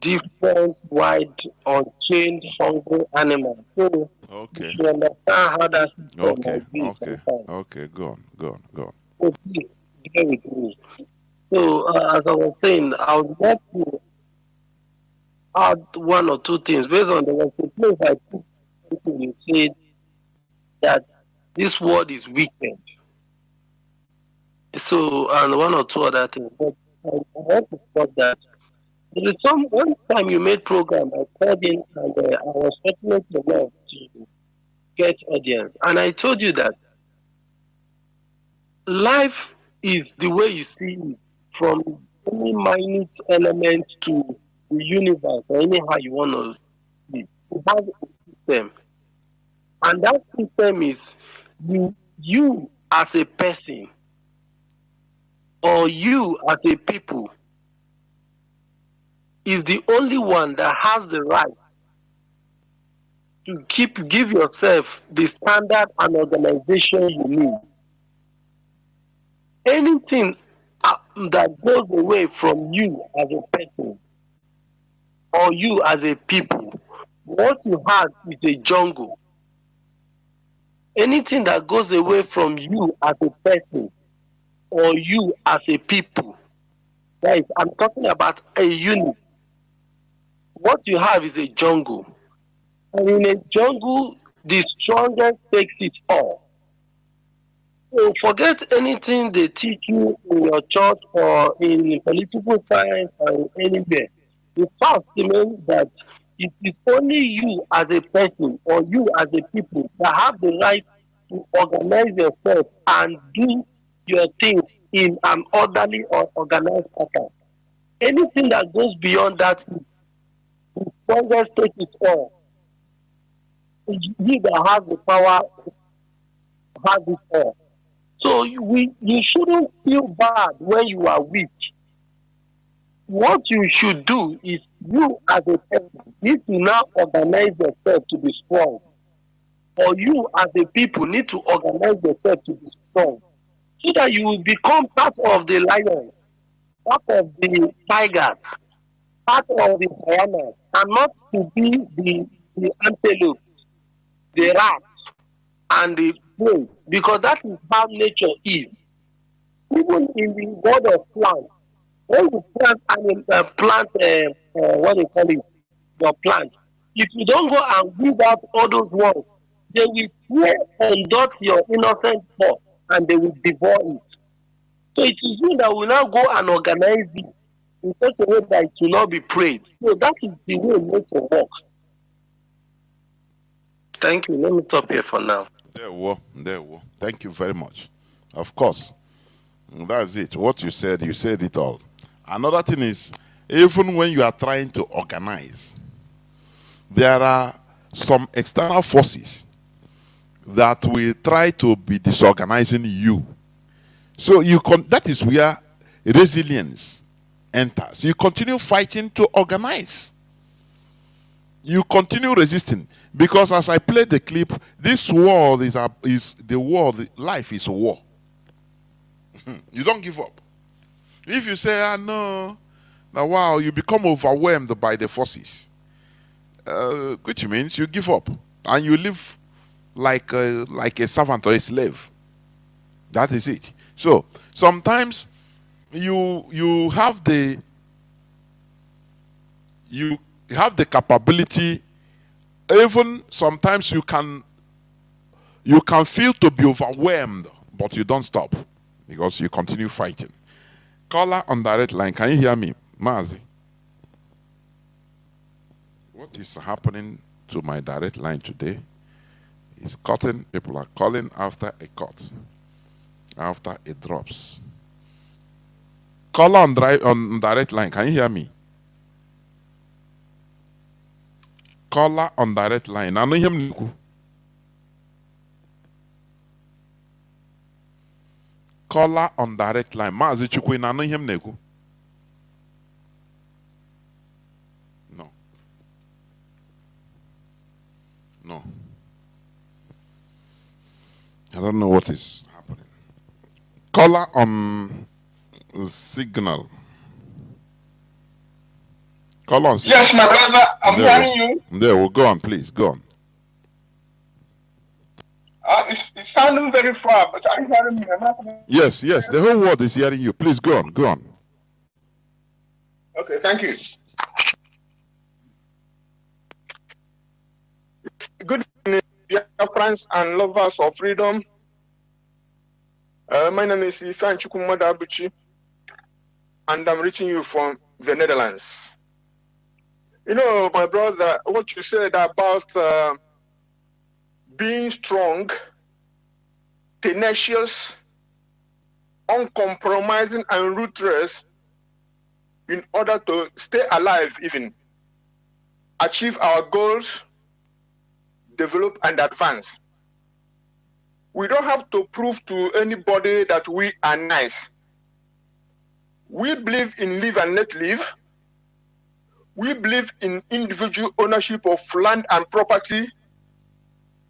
different, wide, unchained, hungry animals. So you understand how that system might be sometimes. Go on. So please, bear with me. So, as I was saying, I would like to add one or two things. Based on the place I put something, you said that this world is wicked. So, and one or two other things. But I want to stop that. There is one time you made program, I called in, and I was fortunate enough to get audience. And I told you that life is the way you see it, from any minute element to the universe, or anyhow you want to see it. It has system. And that system is you as a person, or you as a people, is the only one that has the right to give yourself the standard and organization you need. Anything that goes away from you as a person or you as a people, what you have is a jungle. Anything that goes away from you as a person or you as a people, guys, I'm talking about a unit. What you have is a jungle. And in a jungle, the strongest takes it all. So forget anything they teach you in your church or in political science or anywhere. The fact remains that it is only you as a person or you as a people that have the right to organize yourself and do your things in an orderly or organized pattern. Anything that goes beyond that is the strongest take it all. He that has the power has it all. So you shouldn't feel bad when you are weak. What you should do is you as a person need to now organize yourself to be strong. Or you as a people need to organize yourself to be strong. So that you will become part of the lions, part of the tigers, part of the hyenas, and not to be the antelope, the rats, and the prey, because that is how nature is. Even in the world of plants, when you plant your plant, if you don't go and weed out all those ones, they will prey and dot your innocent pot, and they will devour it. So it is you that will now go and organize it in such a way that it will not be preyed. So that is the way nature works. Thank you. Let me stop here for now. There we go. Thank you very much. Of course. That's it. What you said it all. Another thing is, even when you are trying to organize, there are some external forces that will try to be disorganizing you. So you that is where resilience enters. You continue fighting to organize. You continue resisting. Because as I played the clip, this world is the world, life is a war. You don't give up. If you say, ah, no, now, wow, you become overwhelmed by the forces. Which means you give up. And you live like a servant or a slave. That is it. So, sometimes you have the capability. Even sometimes you can feel to be overwhelmed, but you don't stop because you continue fighting. Caller on direct line, can you hear me, Mazi? What is happening to my direct line today is cutting. People are calling after a cut, after it drops. Caller on direct line, can you hear me? Caller on direct line. I know him. Caller on direct line. Mazi Chukwu, I know him. No. No. I don't know what is happening. Caller on signal. On, yes, my brother, I'm hearing you. There, well, go on, please, go on. It's sounding very far, but I'm hearing you. Yes, yes, the whole world is hearing you. Please, go on, go on. Okay, thank you. Good evening, dear friends and lovers of freedom. My name is Ifan Chukwumada Abuchi, and I'm reaching you from the Netherlands. You know, my brother, what you said about being strong, tenacious, uncompromising, and ruthless in order to stay alive even, achieve our goals, develop, and advance. We don't have to prove to anybody that we are nice. We believe in live and let live. We believe in individual ownership of land and property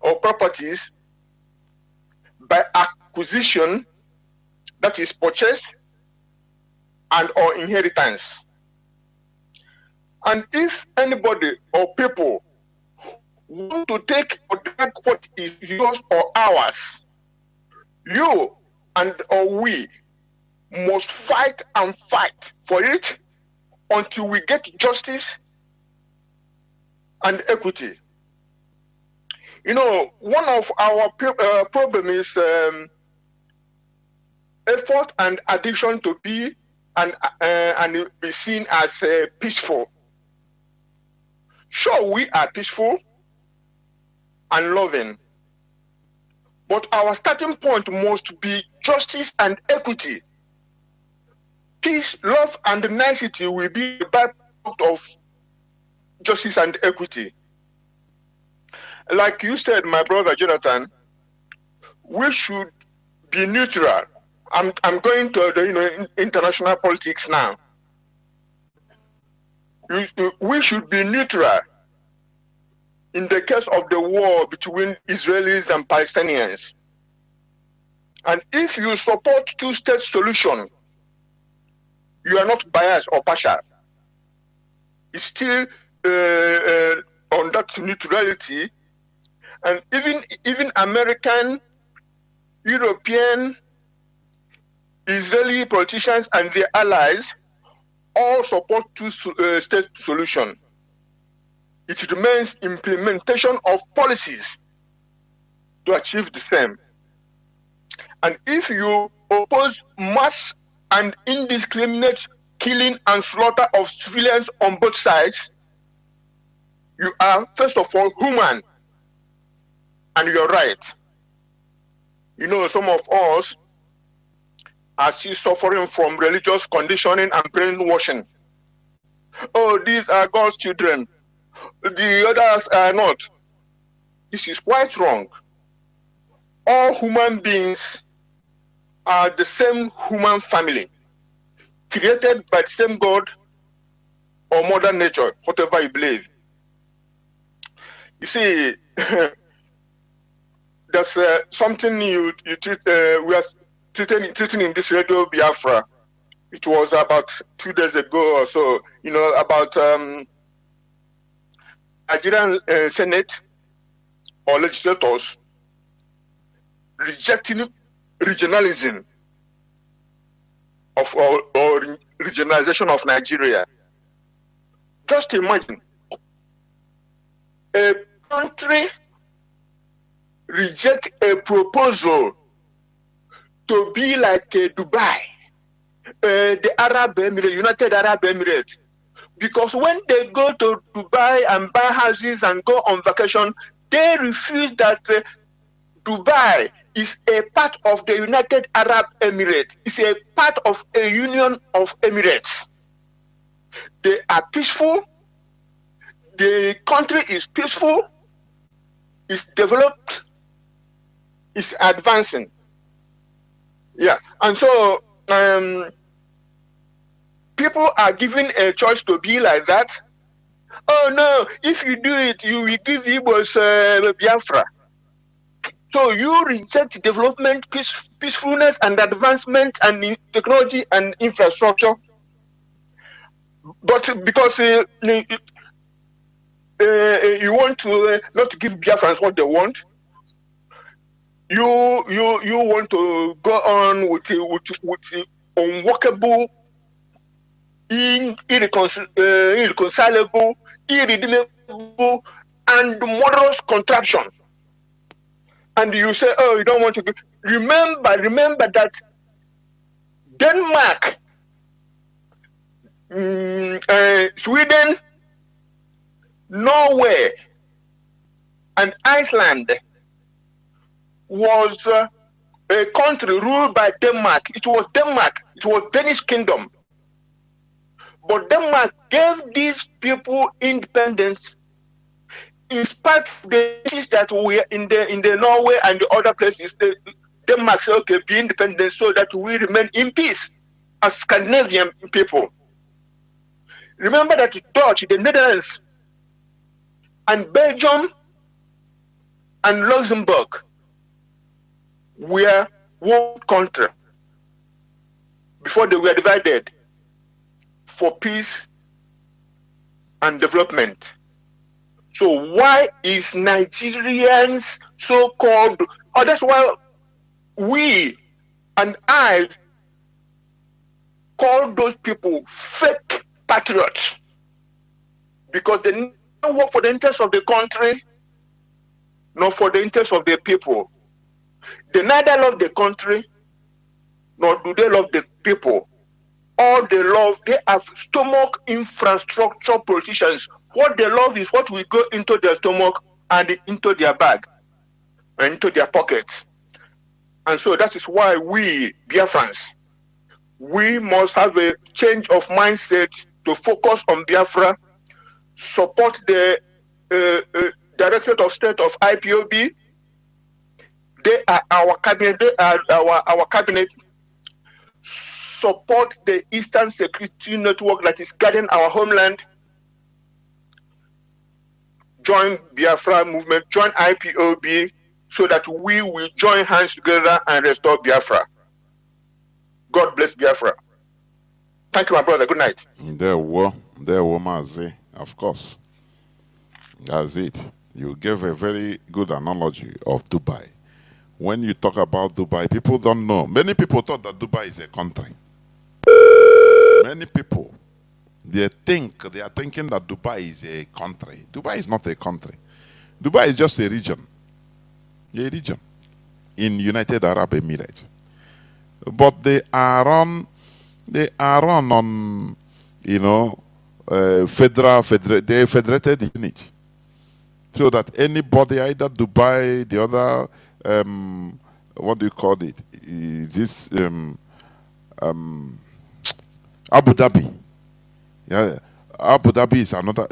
or properties by acquisition, that is purchase, and or inheritance. And if anybody or people want to take or drag what is yours or ours, you and or we must fight and fight for it until we get justice and equity. You know, one of our problem is effort and addiction to be and be seen as peaceful. Sure, we are peaceful and loving, but our starting point must be justice and equity. Peace, love, and nicety will be the byproduct of justice and equity. Like you said, my brother Jonathan, we should be neutral. I'm going to the international politics now. We should be neutral in the case of the war between Israelis and Palestinians. And if you support two-state solution, you are not biased or partial. It's still on that neutrality. And even American, European, Israeli politicians and their allies all support two-state solution. It remains implementation of policies to achieve the same. And if you oppose mass and indiscriminate killing and slaughter of civilians on both sides, you are, first of all, human, and you're right. You know, some of us are still suffering from religious conditioning and brainwashing. Oh, these are God's children. The others are not. This is quite wrong. All human beings are the same human family, created by the same God or Mother Nature, whatever you believe. You see, there's something you treat, we are treating in this radio Biafra. It was about 2 days ago or so, you know, about Nigerian Senate or legislators rejecting regionalism of or regionalization of Nigeria. Just imagine a country reject a proposal to be like Dubai, the Arab Emirates, United Arab Emirates, because when they go to Dubai and buy houses and go on vacation, they refuse that Dubai is a part of the United Arab Emirates. It's a part of a union of Emirates. They are peaceful. The country is peaceful. It's developed. It's advancing. Yeah, and so people are given a choice to be like that. Oh no, if you do it, you will give Igbos Biafra. So you reject development, peacefulness, and advancement, and in technology and infrastructure. But because you want to not give Biafrans what they want, you want to go on with unworkable, irreconcilable, irredeemable, and murderous contraption. And you say, oh, you don't want to go. Remember that Denmark, Sweden, Norway, and Iceland was a country ruled by Denmark. It was Denmark. It was Danish Kingdom. But Denmark gave these people independence in spite of the countries that were in the Norway and the other places, Denmark said, okay, be independent so that we remain in peace as Scandinavian people. Remember that the Dutch, the Netherlands, and Belgium, and Luxembourg were one country before they were divided for peace and development. So why is Nigerians so-called? Oh, that's why we and I call those people fake patriots, because they don't work for the interest of the country, nor for the interest of the people. They neither love the country, nor do they love the people. All they love, they have stomach infrastructure politicians. What they love is what will go into their stomach and into their bag and into their pockets. And so that is why we, Biafrans, we must have a change of mindset to focus on Biafra, support the Directorate of State of IPOB. They are our cabinet. They are our cabinet. Support the Eastern Security Network that is guarding our homeland. Join Biafra movement. Join IPOB so that we will join hands together and restore Biafra. God bless Biafra. Thank you, my brother. Good night. There were Mazi. Of course, that's it. You gave a very good analogy of Dubai. When you talk about Dubai, people don't know. Many people thought that Dubai is a country. Many people, they are thinking that Dubai is a country. Dubai is not a country. Dubai is just a region. A region in United Arab Emirates. But they are run on, you know, federated unit. So that anybody, either Dubai, the other, what do you call it? This Abu Dhabi. Yeah, Abu Dhabi is another.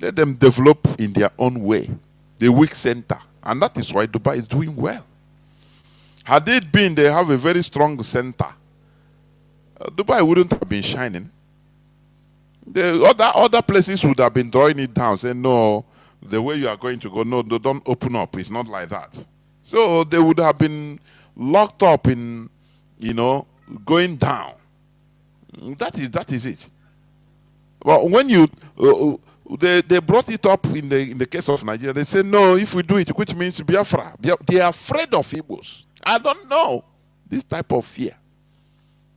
Let them develop in their own way. The weak center, and that is why Dubai is doing well. Had it been they have a very strong center, Dubai wouldn't have been shining. The other places would have been drawing it down, saying, no, the way you are going to go, no, don't open up. It's not like that. So they would have been locked up in, you know, going down. That is it. Well, when you, they brought it up in the case of Nigeria. They said, no, if we do it, which means Biafra. They are afraid of Igbos. I don't know this type of fear.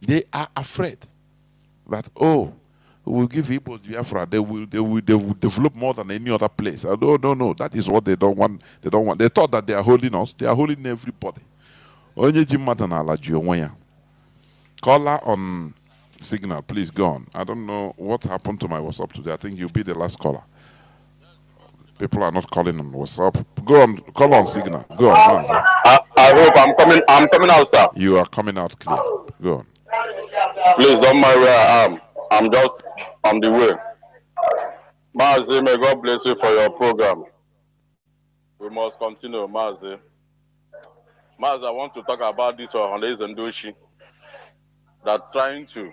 They are afraid that, oh, we'll give Igbos Biafra. They will develop more than any other place. No. That is what they don't want. They thought that they are holding us. They are holding everybody. Caller on signal, please go on. I don't know what happened to my WhatsApp today. I think you'll be the last caller. People are not calling on WhatsApp. Go on, call on signal. Go on. Go on. I hope I'm coming out, sir. You are coming out clear. Go on. Please don't mind where I am. I'm just on the way. Mazi, may God bless you for your program. We must continue, Mazi. Mazi, I want to talk about this on these Ndoshi that trying to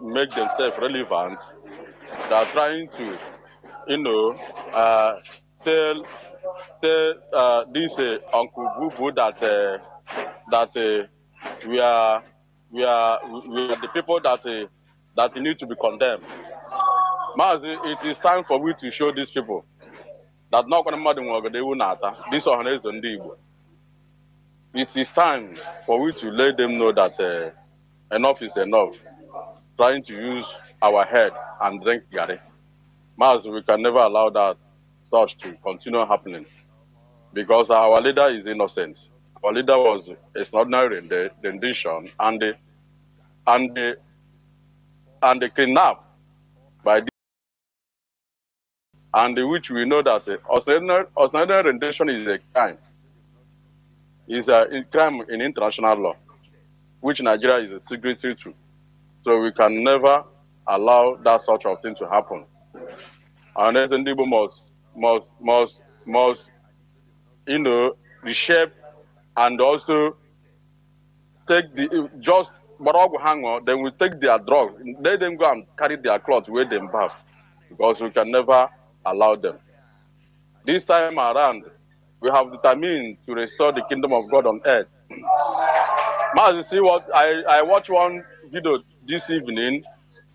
make themselves relevant. They're trying to, you know, tell this Uncle Bubu that we are the people that need to be condemned. Mazi, it is time for we to show these people that not going to they will not. This is on Igbo. It is time for we to let them know that enough is enough. Trying to use our head and drink Gary. Mazi, we can never allow that such to continue happening, because our leader is innocent. Our leader was extraordinary in the rendition and the kidnap by the, and which we know that the ordinary rendition is a crime. Is a crime in international law, which Nigeria is a signatory to. So we can never allow that sort of thing to happen. And as Ndibo must must, you know, reshape and also take the just Baragu Hango, then we take their drugs. Let them go and carry their clothes with them bath, because we can never allow them. This time around, we have determined to restore the kingdom of God on earth. As you see, what I watched one video this evening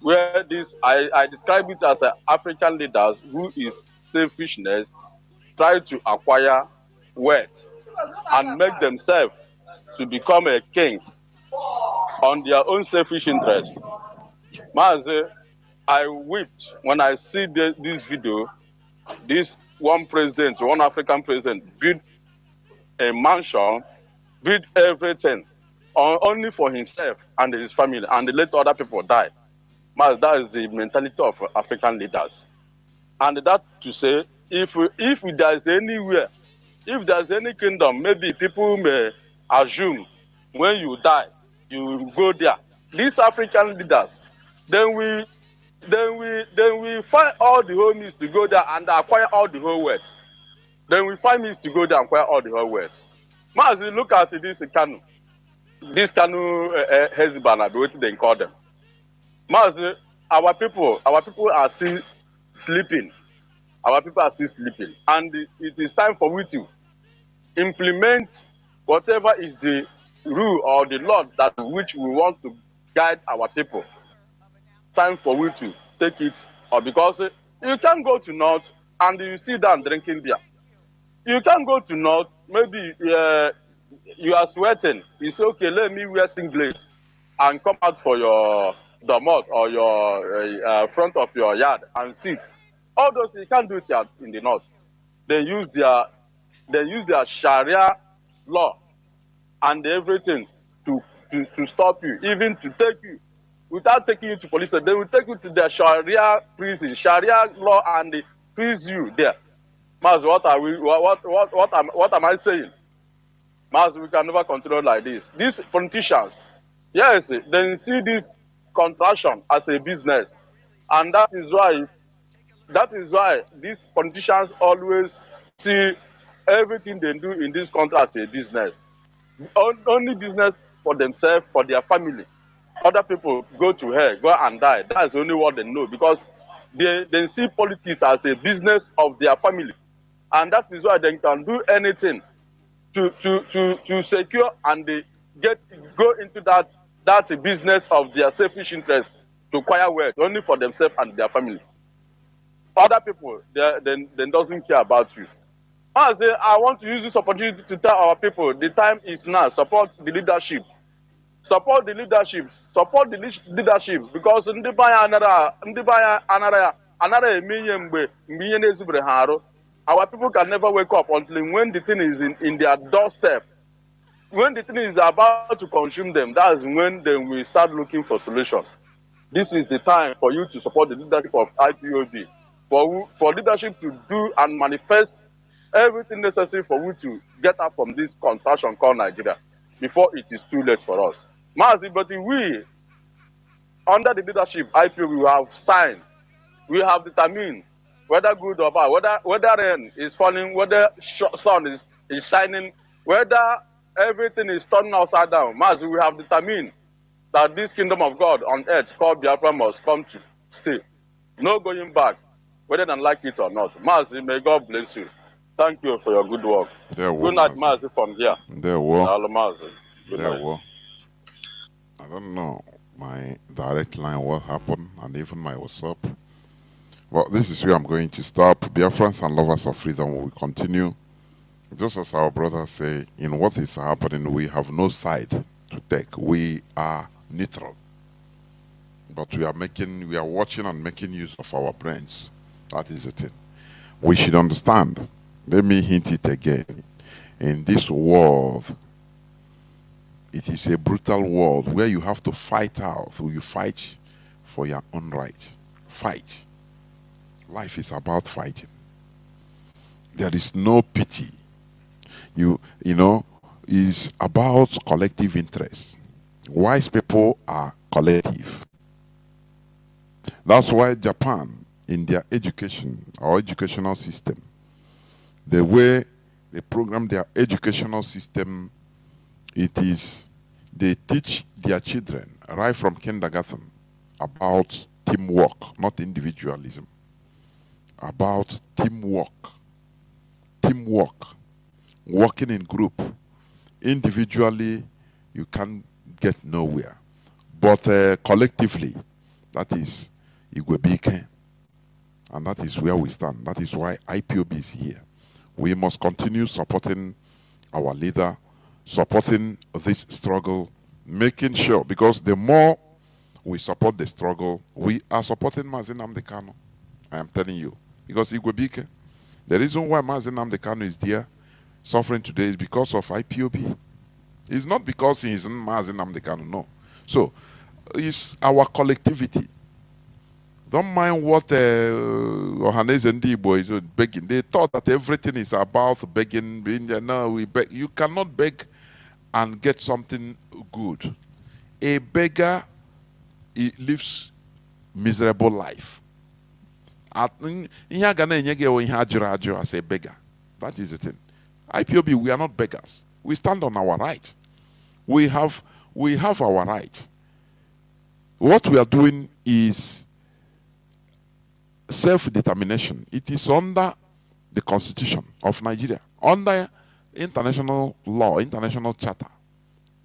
where this I describe it as African leaders who is selfishness try to acquire wealth and make themselves to become a king on their own selfish interests. Mazi, I wept when I see this video. This one president, one African president, built a mansion, built everything, only for himself and his family, and let other people die. Mazi, that is the mentality of African leaders. And that to say, if there is anywhere, if there is any kingdom, maybe people may assume when you die, you will go there. These African leaders, then we find all the whole means to go there and acquire all the whole wealth. Then we find means to go there and acquire all the whole wealth. As we look at this Kanu husband, what they call them. As our people are still sleeping. Our people are still sleeping, and it is time for we to implement whatever is the rule or the law that which we want to guide our people. Time for we to take it, or because you can go to north and you sit down drinking beer. You can go to north, maybe you are sweating. You say, okay, let me wear singlet and come out for your domot or your front of your yard and sit. All those you can't do it in the north. They use their Sharia law and everything to stop you, even to take you. Without taking you to police, they will take you to their Sharia prison, Sharia law, and they freeze you there. Mas, what am I saying? Mas, we can never continue like this. These politicians, yes, they see this contraction as a business, and that is why these politicians always see everything they do in this country as a business. Only business for themselves, for their family. Other people go to hell, go and die. That's only what they know, because they see politics as a business of their family. And that is why they can do anything to secure and they go into that business of their selfish interest to acquire wealth only for themselves and their family. Other people, they doesn't care about you. I want to use this opportunity to tell our people the time is now. Support the leadership. Support the leadership. Support the leadership, because our people can never wake up until when the thing is in their doorstep. When the thing is about to consume them, that is when they will start looking for solution. This is the time for you to support the leadership of IPOB, for leadership to do and manifest everything necessary for we to get up from this contraction called Nigeria before it is too late for us. Mazi, but we, under the leadership IPOB, we have signed, we have determined whether good or bad, whether rain is falling, whether sun is shining, whether everything is turning upside down. Mazi, we have determined that this kingdom of God on earth called Biafra must come to stay. No going back, whether they like it or not. Mazi, may God bless you. Thank you for your good work. Good night, Mazi, from here. There were. There were. I don't know my direct line, what happened, and even my WhatsApp. But this is where I'm going to stop. Biafrans and lovers of freedom will continue. Just as our brothers say, in what is happening, we have no side to take. We are neutral. But we are watching and making use of our brains. That is the thing. We should understand. Let me hint it again. In this world, it is a brutal world where you have to fight out. So you fight for your own right. Fight. Life is about fighting. There is no pity. You know, it's about collective interest. Wise people are collective. That's why Japan, in their education or educational system, the way they program their educational system, it is they teach their children right from kindergarten about teamwork, not individualism, about teamwork, working in group. Individually, you can't get nowhere, but collectively, that is Igwebike, and that is where we stand. That is why IPOB is here. We must continue supporting our leader, supporting this struggle, making sure, because the more we support the struggle, we are supporting Mazi Nnamdi Kanu. I am telling you, because Igwebike, the reason why Mazi Nnamdi Kanu is there, suffering today, is because of IPOB. It's not because he isn't Mazi Nnamdi Kanu, no. So, it's our collectivity. Don't mind what Ohanes and Igbo is begging. They thought that everything is about begging. No, we beg. You cannot beg and get something good. A beggar, he lives miserable life. As a beggar. That is the thing. IPOB, we are not beggars. We stand on our right. We have our right. What we are doing is self-determination. It is under the Constitution of Nigeria, under international law, international charter.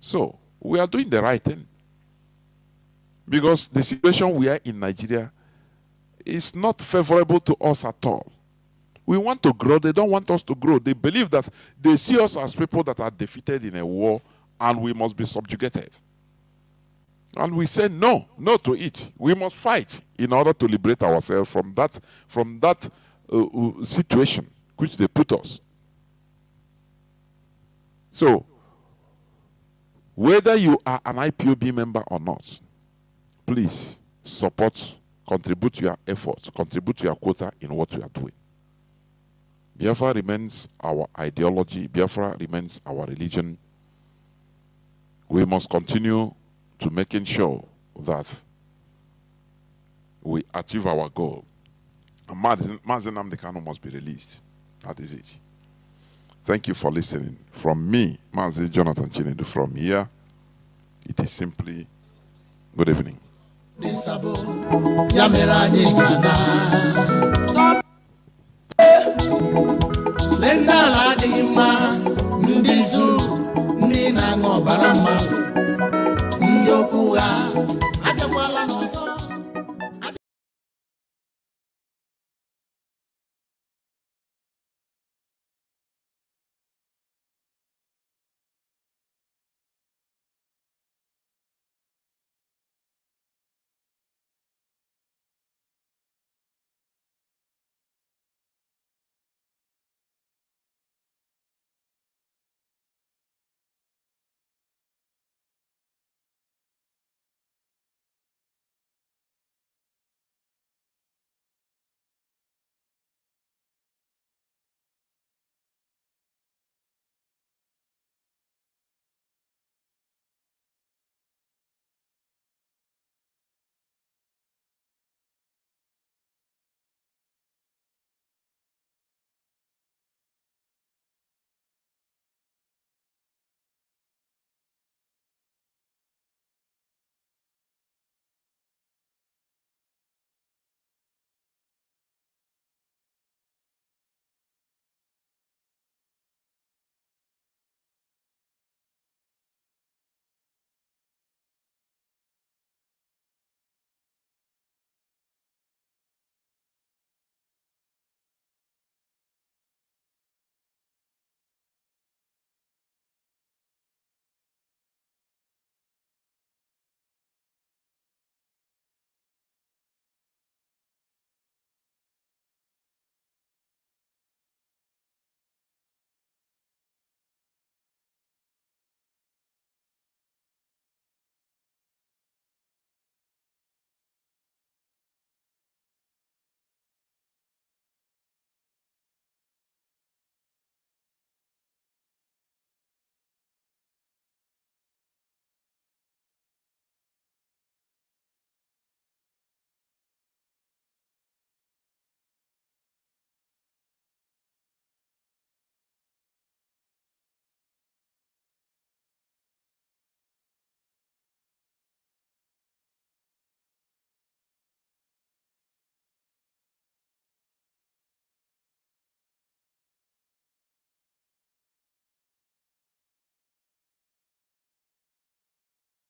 So we are doing the right thing, because the situation we are in Nigeria is not favorable to us at all. We want to grow. They don't want us to grow. They believe that they see us as people that are defeated in a war and we must be subjugated. And we say no, no to it. We must fight in order to liberate ourselves from that situation which they put us. So, whether you are an IPOB member or not, please support, contribute your efforts, contribute your quota in what we are doing. Biafra remains our ideology. Biafra remains our religion. We must continue to making sure that we achieve our goal. And Mazi Nnamdi Kanu must be released. That is it. Thank you for listening. From me, Mazi Jonathan Chinedu, from here, it is simply good evening. Ndi na ngo barama ndi okuwa